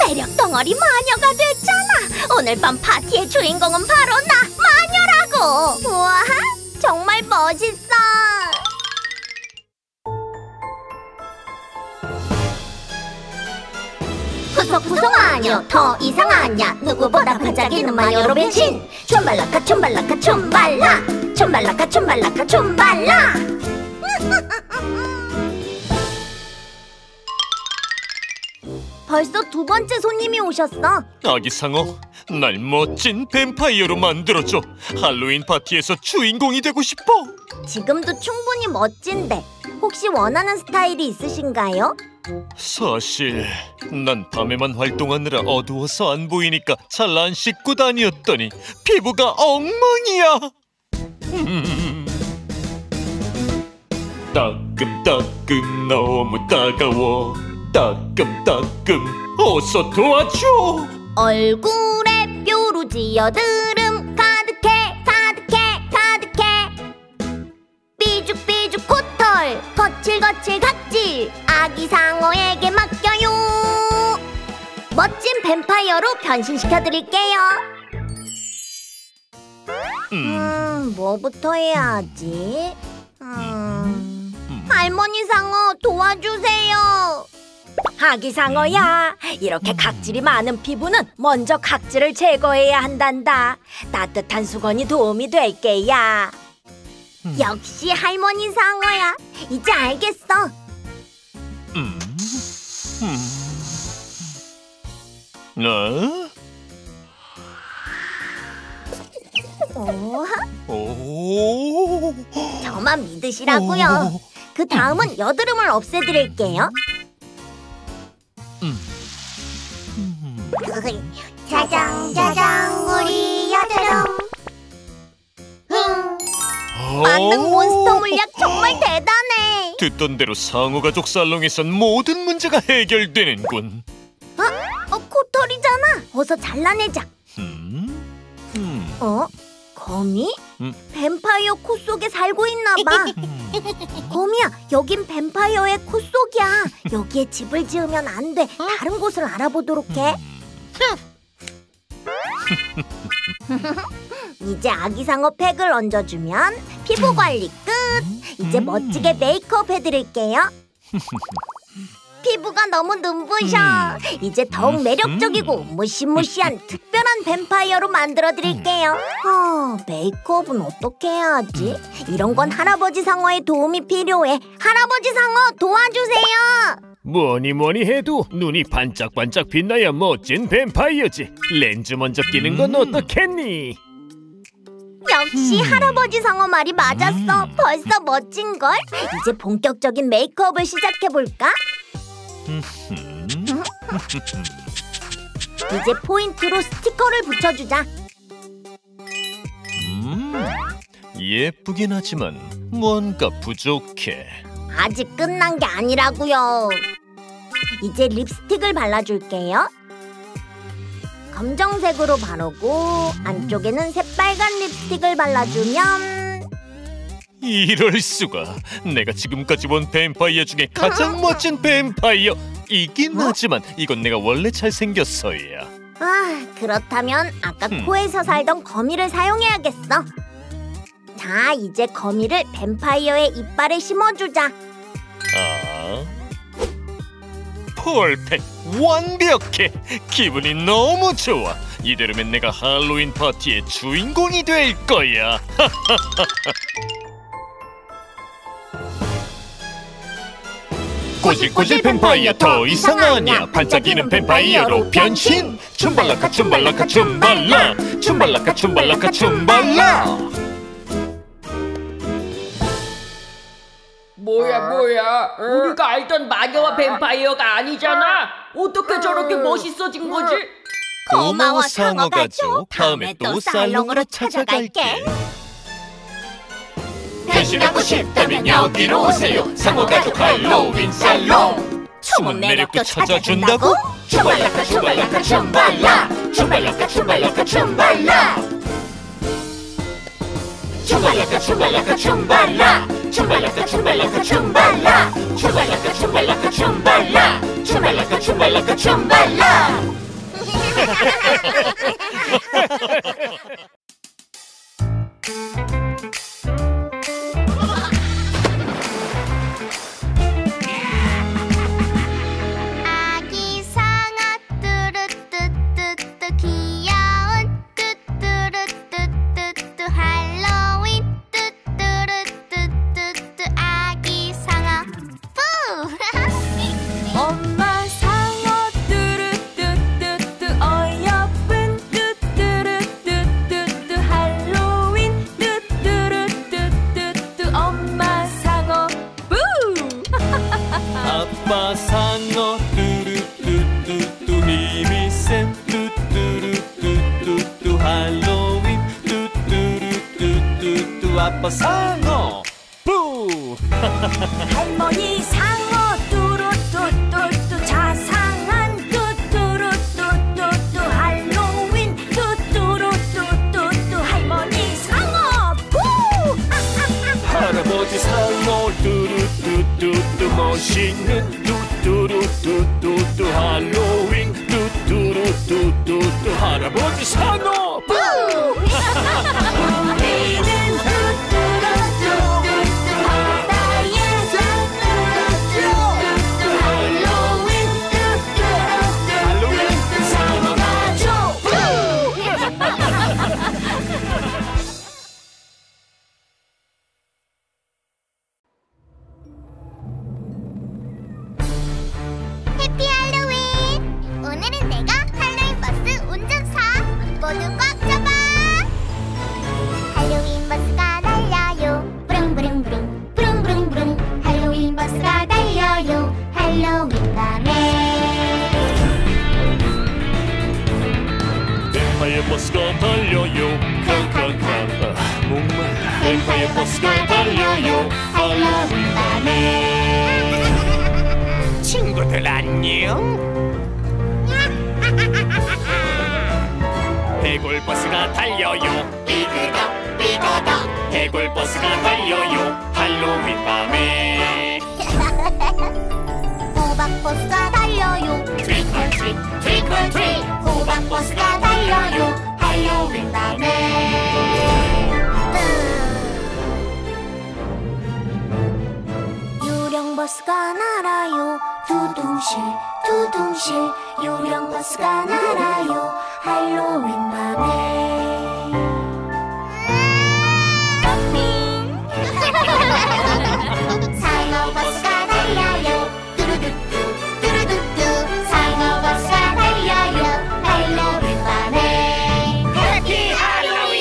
매력 덩어리 마녀가 됐잖아! 오늘 밤 파티의 주인공은 바로 나, 마녀라고! 우와, 정말 멋있어! 구석구석 마녀, 더 이상 아냐. 누구보다 반짝이는 마녀로 변신. 춤발라카 춤발라카 춤발라, 춤발라카 춤발라카 춤발라. 벌써 2번째 손님이 오셨어. 아기상어, 날 멋진 뱀파이어로 만들어줘. 할로윈 파티에서 주인공이 되고 싶어. 지금도 충분히 멋진데 혹시 원하는 스타일이 있으신가요? 사실 난 밤에만 활동하느라 어두워서 안 보이니까 잘 안 씻고 다녔더니 피부가 엉망이야. 따끔따끔 너무 따가워. 따끔따끔 어서 도와줘. 얼굴에 뾰루지 여드름 가득해 가득해 가득해. 삐죽삐죽 코털 거칠거칠 각질. 아기상어에게 맡겨요. 멋진 뱀파이어로 변신시켜드릴게요. 뭐부터 해야 하지? 할머니 상어 도와주세요. 아기상어야, 이렇게 각질이 많은 피부는 먼저 각질을 제거해야 한단다. 따뜻한 수건이 도움이 될게야. 역시 할머니 상어야. 이제 알겠어. 오? 저만 믿으시라고요. 그 다음은 여드름을 없애드릴게요. 짜장 짜장 우리 여드름. 만능 몬스터 물약 정말 대단해. 듣던 대로 상어 가족 살롱에선 모든 문제가 해결되는군. 코털이잖아. 어서 잘라내자. 어? 거미? 뱀파이어 코 속에 살고 있나 봐. 거미야, 여긴 뱀파이어의 코 속이야. 여기에 집을 지으면 안 돼. 다른 곳을 알아보도록 해. 이제 아기상어 팩을 얹어주면 피부 관리 끝! 이제 멋지게 메이크업 해드릴게요. 피부가 너무 눈부셔. 이제 더욱 매력적이고 무시무시한 특별한 뱀파이어로 만들어드릴게요. 메이크업은 어떻게 해야 하지? 이런 건 할아버지 상어의 도움이 필요해. 할아버지 상어 도와주세요. 뭐니뭐니 해도 눈이 반짝반짝 빛나야 멋진 뱀파이어지. 렌즈 먼저 끼는 건 어떻겠니? 역시 할아버지 상어 말이 맞았어. 벌써 멋진걸? 이제 본격적인 메이크업을 시작해볼까? 이제 포인트로 스티커를 붙여주자. 예쁘긴 하지만 뭔가 부족해. 아직 끝난 게 아니라고요. 이제 립스틱을 발라줄게요. 검정색으로 바르고 안쪽에는 새빨간 립스틱을 발라주면. 이럴 수가. 내가 지금까지 본 뱀파이어 중에 가장 멋진 뱀파이어 이긴 하지만 이건 내가 원래 잘생겼어야. 아, 그렇다면 아까 코에서 살던 거미를 사용해야겠어. 자, 이제 거미를 뱀파이어의 이빨에 심어주자. 폴팩 완벽해. 기분이 너무 좋아. 이대로면 내가 할로윈 파티의 주인공이 될 거야. 꼬질꼬질 뱀파이어 더 이상 아니야. 반짝이는 뱀파이어로 변신. 춤발라카 춤발라카 춤발라 춤발라카 춤발라카 춤발라. 뭐야 우리가 알던 마녀와 뱀파이어가 아니잖아. 어떻게 저렇게 멋있어진 거지? 고마워 상어 가족. 다음에 또 살롱으로 찾아갈게. 변신하고 싶다면 여기로 오세요. 상어 가족 할로윈 살롱. 숨은 매력도 찾아준다고? 춤발라카 춤발라카 춤발라 춤발라카 춤발라카 춤발라 춤발라카 춤발라카 춤발라 춤발라카 춤발라카 춤발라 춤발라카 춤발라카 춤발라 춤발라카 춤발라카 춤발라. 아빠 상어 뿌. 할머니 상어 뚜루뚜뚜뚜 자상한 뚜뚜루뚜뚜뚜 할로윈 뚜뚜루뚜뚜뚜 할머니 상어 뿌. 할아버지 상어 뚜루뚜뚜뚜 멋있는 뚜뚜루뚜뚜뚜 할로윈 뚜뚜루뚜뚜뚜 할아버지 상어 뿌. 버스가 달려요. 캄캄캄 목마라. 뱀파이어 버스가 달려요. 할로윈 밤에. 친구들 안녕. 대골버스가 달려요. 삐그덕 삐그덕 대골버스가 달려요. 할로윈 밤에 호박버스가 달려요. 트릭 올 트릭 트릭 올 트릭 호박버스가 달려요. 할로윈 밤에 요령버스가 날아요. 두둥실 두둥실 요령버스가 날아요. 할로윈 밤에 핑크퐁 상어버스가 달려요. 뚜루뚜뚜 뚜루뚜뚜 상어버스가 달려요. 할로윈 밤에 해피 할로윈.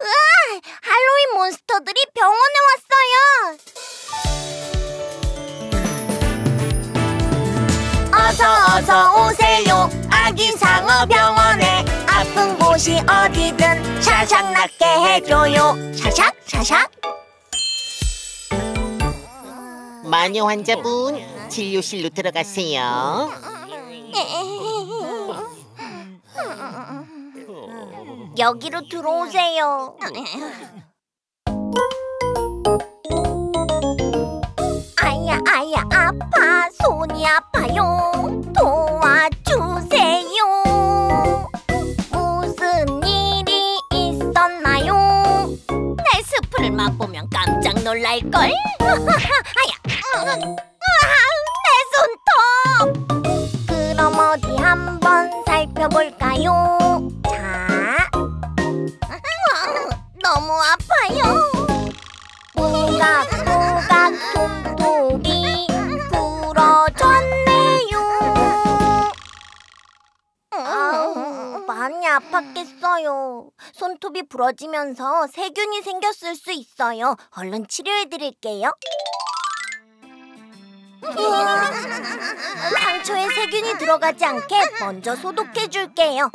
으아! 할로윈 몬스터들이 병원에 왔어요. 어서 오세요. 아기상어 병원에 아픈 곳이 어디든 샤샥 낫게 해줘요. 샤샥 샤샥. 마녀 환자분, 진료실로 들어가세요. 여기로 들어오세요. 아야 아야 아파 손이 아파요. 도와주세요. 무슨 일이 있었나요? 내 스프를 맛보면 깜짝 놀랄걸. 아야 내 손톱. 그럼 어디 한번 살펴볼까요? 자, 너무 아파요. 꼬각꼬각 손톱이 부러졌네요. 아우, 많이 아팠겠어요. 손톱이 부러지면서 세균이 생겼을 수 있어요. 얼른 치료해드릴게요. 상처에 세균이 들어가지 않게 먼저 소독해줄게요.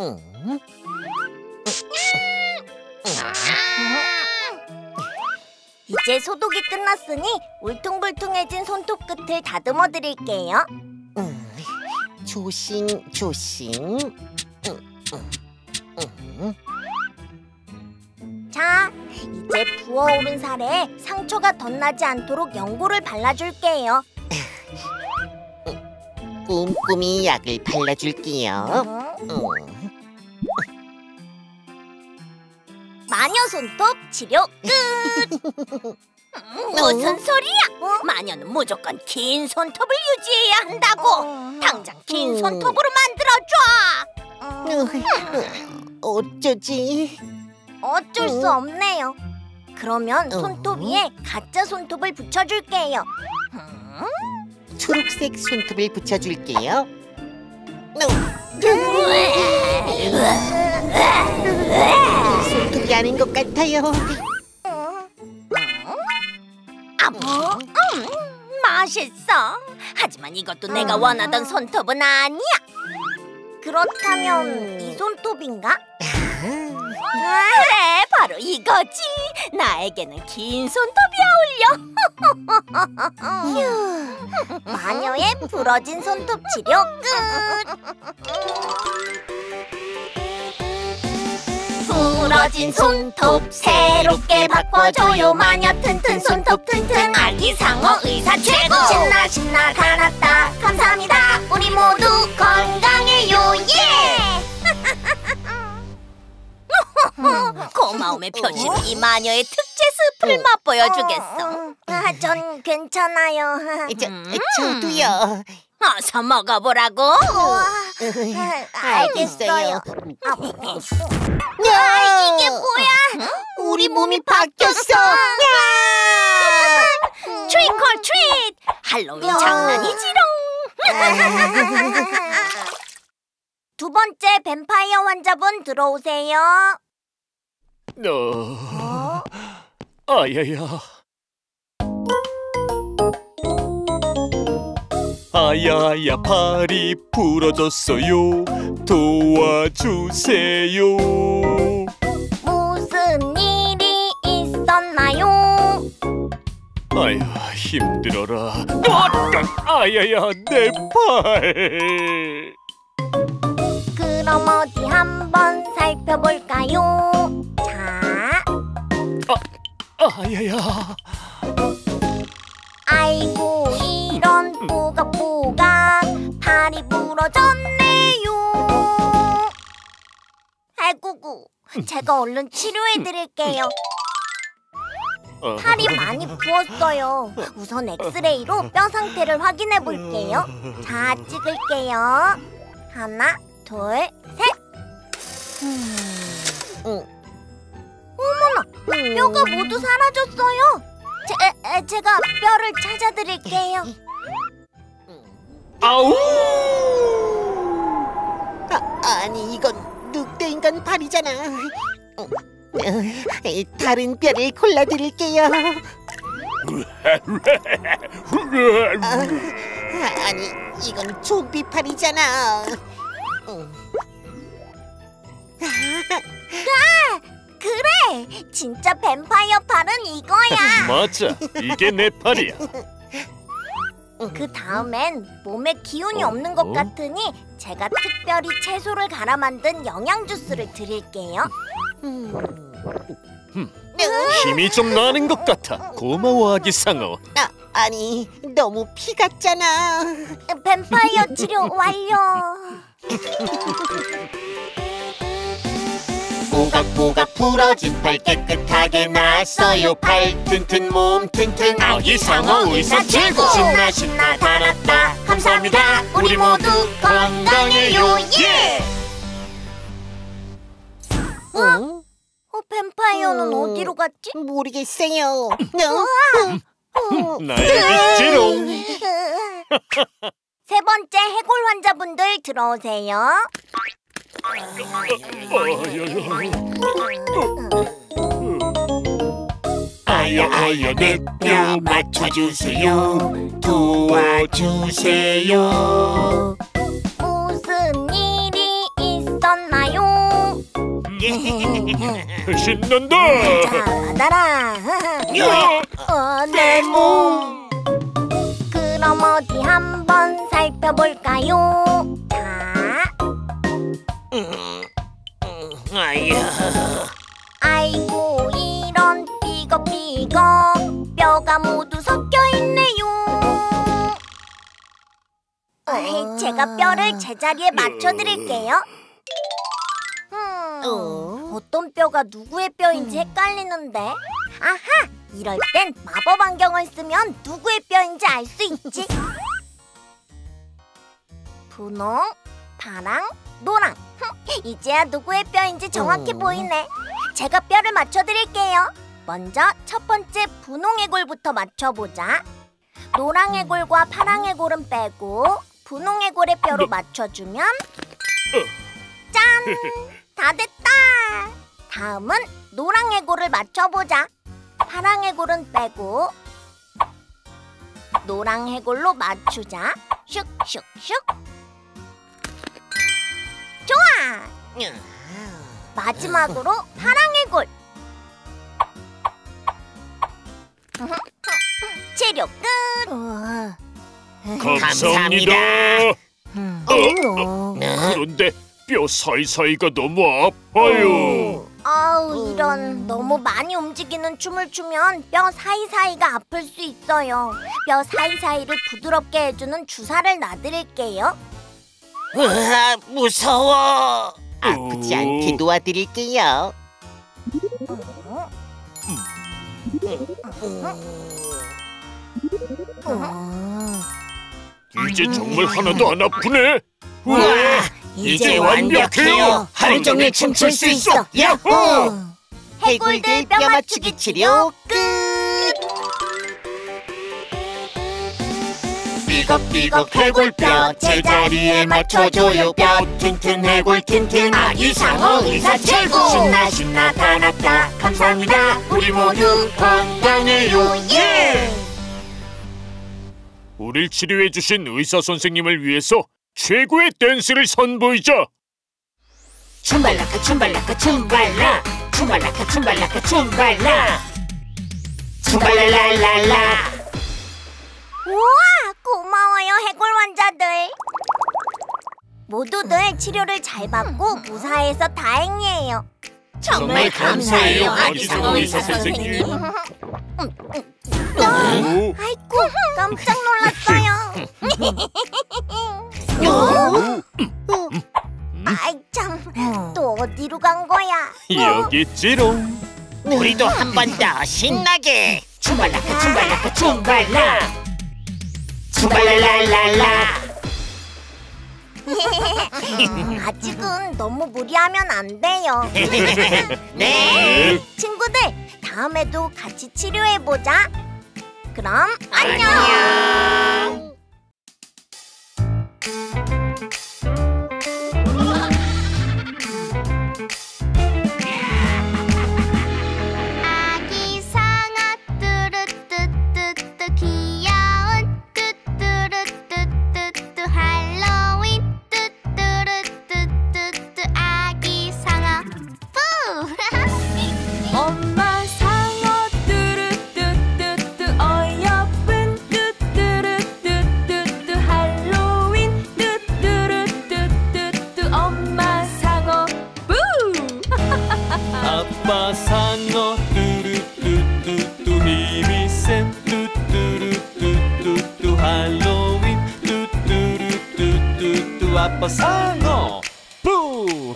이제 소독이 끝났으니 울퉁불퉁해진 손톱 끝을 다듬어 드릴게요. 조심 조심. 자, 이제 부어오른 살에 상처가 덧나지 않도록 연고를 발라줄게요. 꼼꼼히 약을 발라줄게요. 마녀 손톱 치료 끝! 무슨 소리야? 마녀는 무조건 긴 손톱을 유지해야 한다고! 당장 긴 손톱으로 만들어줘! 어쩌지? 어쩔 수 없네요. 그러면 손톱 위에 가짜 손톱을 붙여줄게요. 초록색 손톱을 붙여줄게요. 손톱이 아닌 것 같아요. 맛있어. 하지만 이것도 내가 원하던 손톱은 아니야. 그렇다면 이 손톱인가? 그래, 바로 이거지. 나에게는 긴 손톱이 어울려. 휴, 마녀의 부러진 손톱 치료 끝. 부러진 손톱 새롭게 바꿔줘요. 마녀 튼튼 손톱 튼튼 아기상어 의사 최고. 신나 다 났다. 감사합니다. 우리 모두 건강해요. 예! 고마움의 표시로 이 마녀의 특제 스프를 맛보여 주겠어. 전 괜찮아요. 저도요. 어서 먹어보라고. 알겠어요. 이게 뭐야? 우리 몸이 바뀌었어. 트릭 올 트릭. 할로윈 장난이지롱. 두 번째 뱀파이어 환자분 들어오세요. 아야야. 아야야, 팔이 부러졌어요. 도와주세요. 무슨 일이 있었나요? 아야, 힘들어라. 아야야, 내 팔. 그럼 어디 한번 살펴볼까요? 자, 아야야. 아이고, 이런 뽀각뽀각 발이 부러졌네요. 아이고구, 제가 얼른 치료해드릴게요. 팔이 많이 부었어요. 우선 엑스레이로 뼈 상태를 확인해 볼게요. 자, 찍을게요. 하나, 둘, 셋. 어머나, 뼈가 모두 사라졌어요. 제가 뼈를 찾아드릴게요. 아우! 아니, 이건 늑대인간 팔이잖아. 다른 뼈를 골라드릴게요. 아니, 이건 좀비 팔이잖아. 아, 그래! 진짜 뱀파이어 팔은 이거야. 맞아, 이게 내 팔이야. 그 다음엔 몸에 기운이 없는 것 같으니 제가 특별히 채소를 갈아 만든 영양 주스를 드릴게요. 힘이 좀 나는 것 같아. 고마워, 아기상어. 아니, 너무 피 같잖아. 뱀파이어 치료 완료. 뽀각뽀각 부러진 팔 깨끗하게 났어요. 팔 튼튼, 몸 튼튼, 아기상어 의사 최고. 신나 신나 달았다. 감사합니다. 우리 모두 건강해요. 예! 뱀파이어는 어디로 갔지? 모르겠어요. 나의 빛지롱. 세 번째 해골 환자분들 들어오세요. 아야 아야, 내 뼈 맞춰주세요. 도와주세요. 무슨 일이 있었나요? 신난다. 자, 받아라. 내 몸. 그럼 어디 한번 살펴볼까요? 아이고, 이런 삐걱삐걱 뼈가 모두 섞여있네요. 제가 뼈를 제자리에 맞춰드릴게요. 어떤 뼈가 누구의 뼈인지 헷갈리는데. 아하! 이럴 땐 마법 안경을 쓰면 누구의 뼈인지 알 수 있지. 분홍, 파랑, 노랑. 이제야 누구의 뼈인지 정확히 보이네. 제가 뼈를 맞춰드릴게요. 먼저 첫 번째 분홍 해골부터 맞춰보자. 노랑 해골과 파랑 해골은 빼고 분홍 해골의 뼈로 맞춰주면 짠! 다 됐다! 다음은 노랑 해골을 맞춰보자. 파랑 해골은 빼고 노랑 해골로 맞추자. 슉슉슉. 좋아! 마지막으로 파랑 해골. 치료 끝! 감사합니다. 그런데 뼈 사이사이가 너무 아파요. 아우, 이런. 너무 많이 움직이는 춤을 추면 뼈 사이사이가 아플 수 있어요. 뼈 사이사이를 부드럽게 해주는 주사를 놔드릴게요. 으아, 무서워. 아프지 않게 놓아드릴게요. 이제 정말 하나도 안 아프네. 와, 이제 완벽해요. 하루 종일 춤출 수 있어. 야호! 해골들 뼈 맞추기 치료 끝. 삐걱삐걱 해골뼈 제자리에 맞춰줘요. 뼈 튼튼, 해골 튼튼, 아기상어 의사 최고. 신나 신나 다 났다. 감사합니다. 우리 모두 건강해요. 예! 우릴 치료해주신 의사 선생님을 위해서 최고의 댄스를 선보이자. 춤발라카 춤발라카 춤발라, 춤발라카 춤발라카 춤발라, 춤발랄랄랄라. 우와, 고마워요, 해골 환자들. 모두들 치료를 잘 받고 무사해서 다행이에요. 정말 감사해요, 아기상어 의사 선생님. 아이고, 깜짝 놀랐어요. 아이 참, 또 어디로 간 거야? 여기 있지롱. 우리도 한 번 더 신나게 춤발라카 춤발라카 춤발라 춤발랄랄라. 아직은 너무 무리하면 안 돼요. 네. 친구들, 다음에도 같이 치료해보자. 그럼 안녕. 아빠 상어 뚜루뚜뚜뚜 힘이 센 뚜뚜루뚜뚜뚜 할로윈 뚜뚜루뚜뚜뚜 아빠 상어 뿌!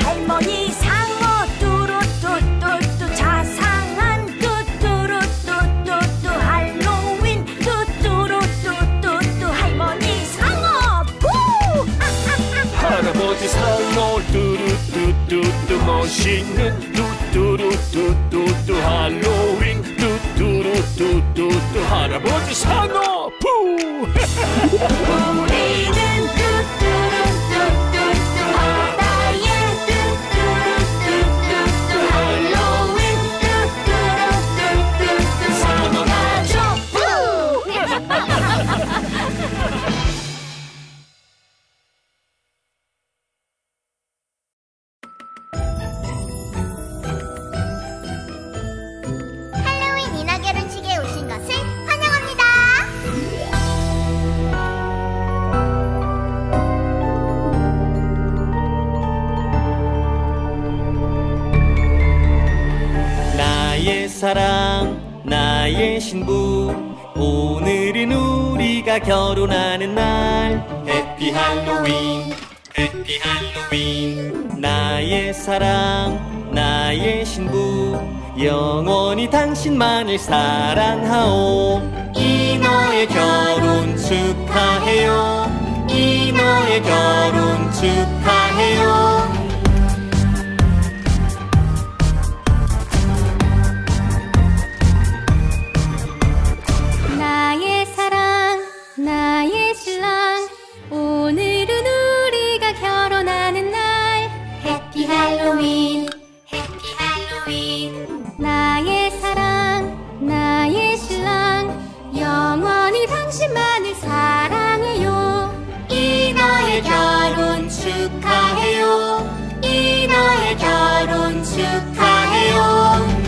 할머니 상어 뚜루뚜뚜뚜 자상한 뚜뚜루뚜뚜뚜 할로윈 뚜뚜루뚜뚜뚜 할머니 상어 뿌! 할아버지 상어 뚜루뚜뚜뚜 멋있는 뚜뚜루뚜뚜뚜 할로윈 뚜뚜루뚜뚜뚜 할아버지 상어 푸! 우리는 뚜뚜루뚜뚜뚜 바다에 뚜뚜루뚜뚜뚜 할로윈 뚜뚜루뚜뚜뚜 상어 가족 푸! 사랑 나의 신부 오늘은 우리가 결혼하는 날 해피 할로윈 해피 할로윈 나의 사랑 나의 신부 영원히 당신만을 사랑하오 이 너의 결혼 축하해요 이 너의 결혼 축하해요 나의 신랑 오늘은 우리가 결혼하는 날 해피 할로윈 해피 할로윈 나의 사랑 나의 신랑 영원히 당신만을 사랑해요 이 너의 결혼 축하해요 이 너의 결혼 축하해요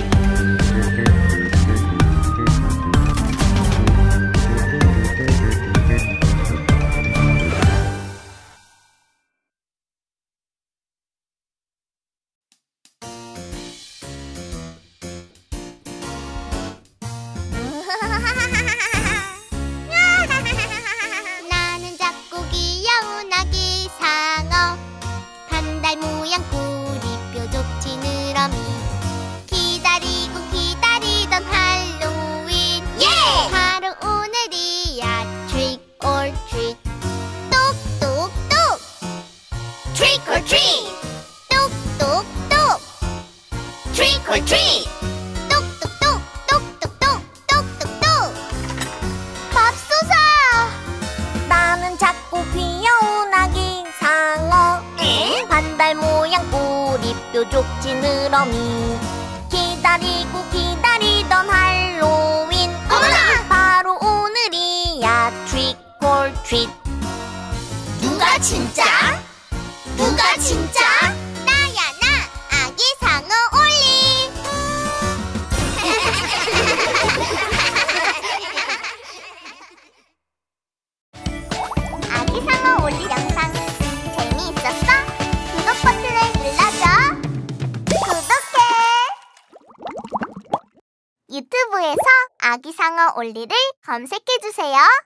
아기상어 올리 영상. 아기상어 올리를 검색해주세요.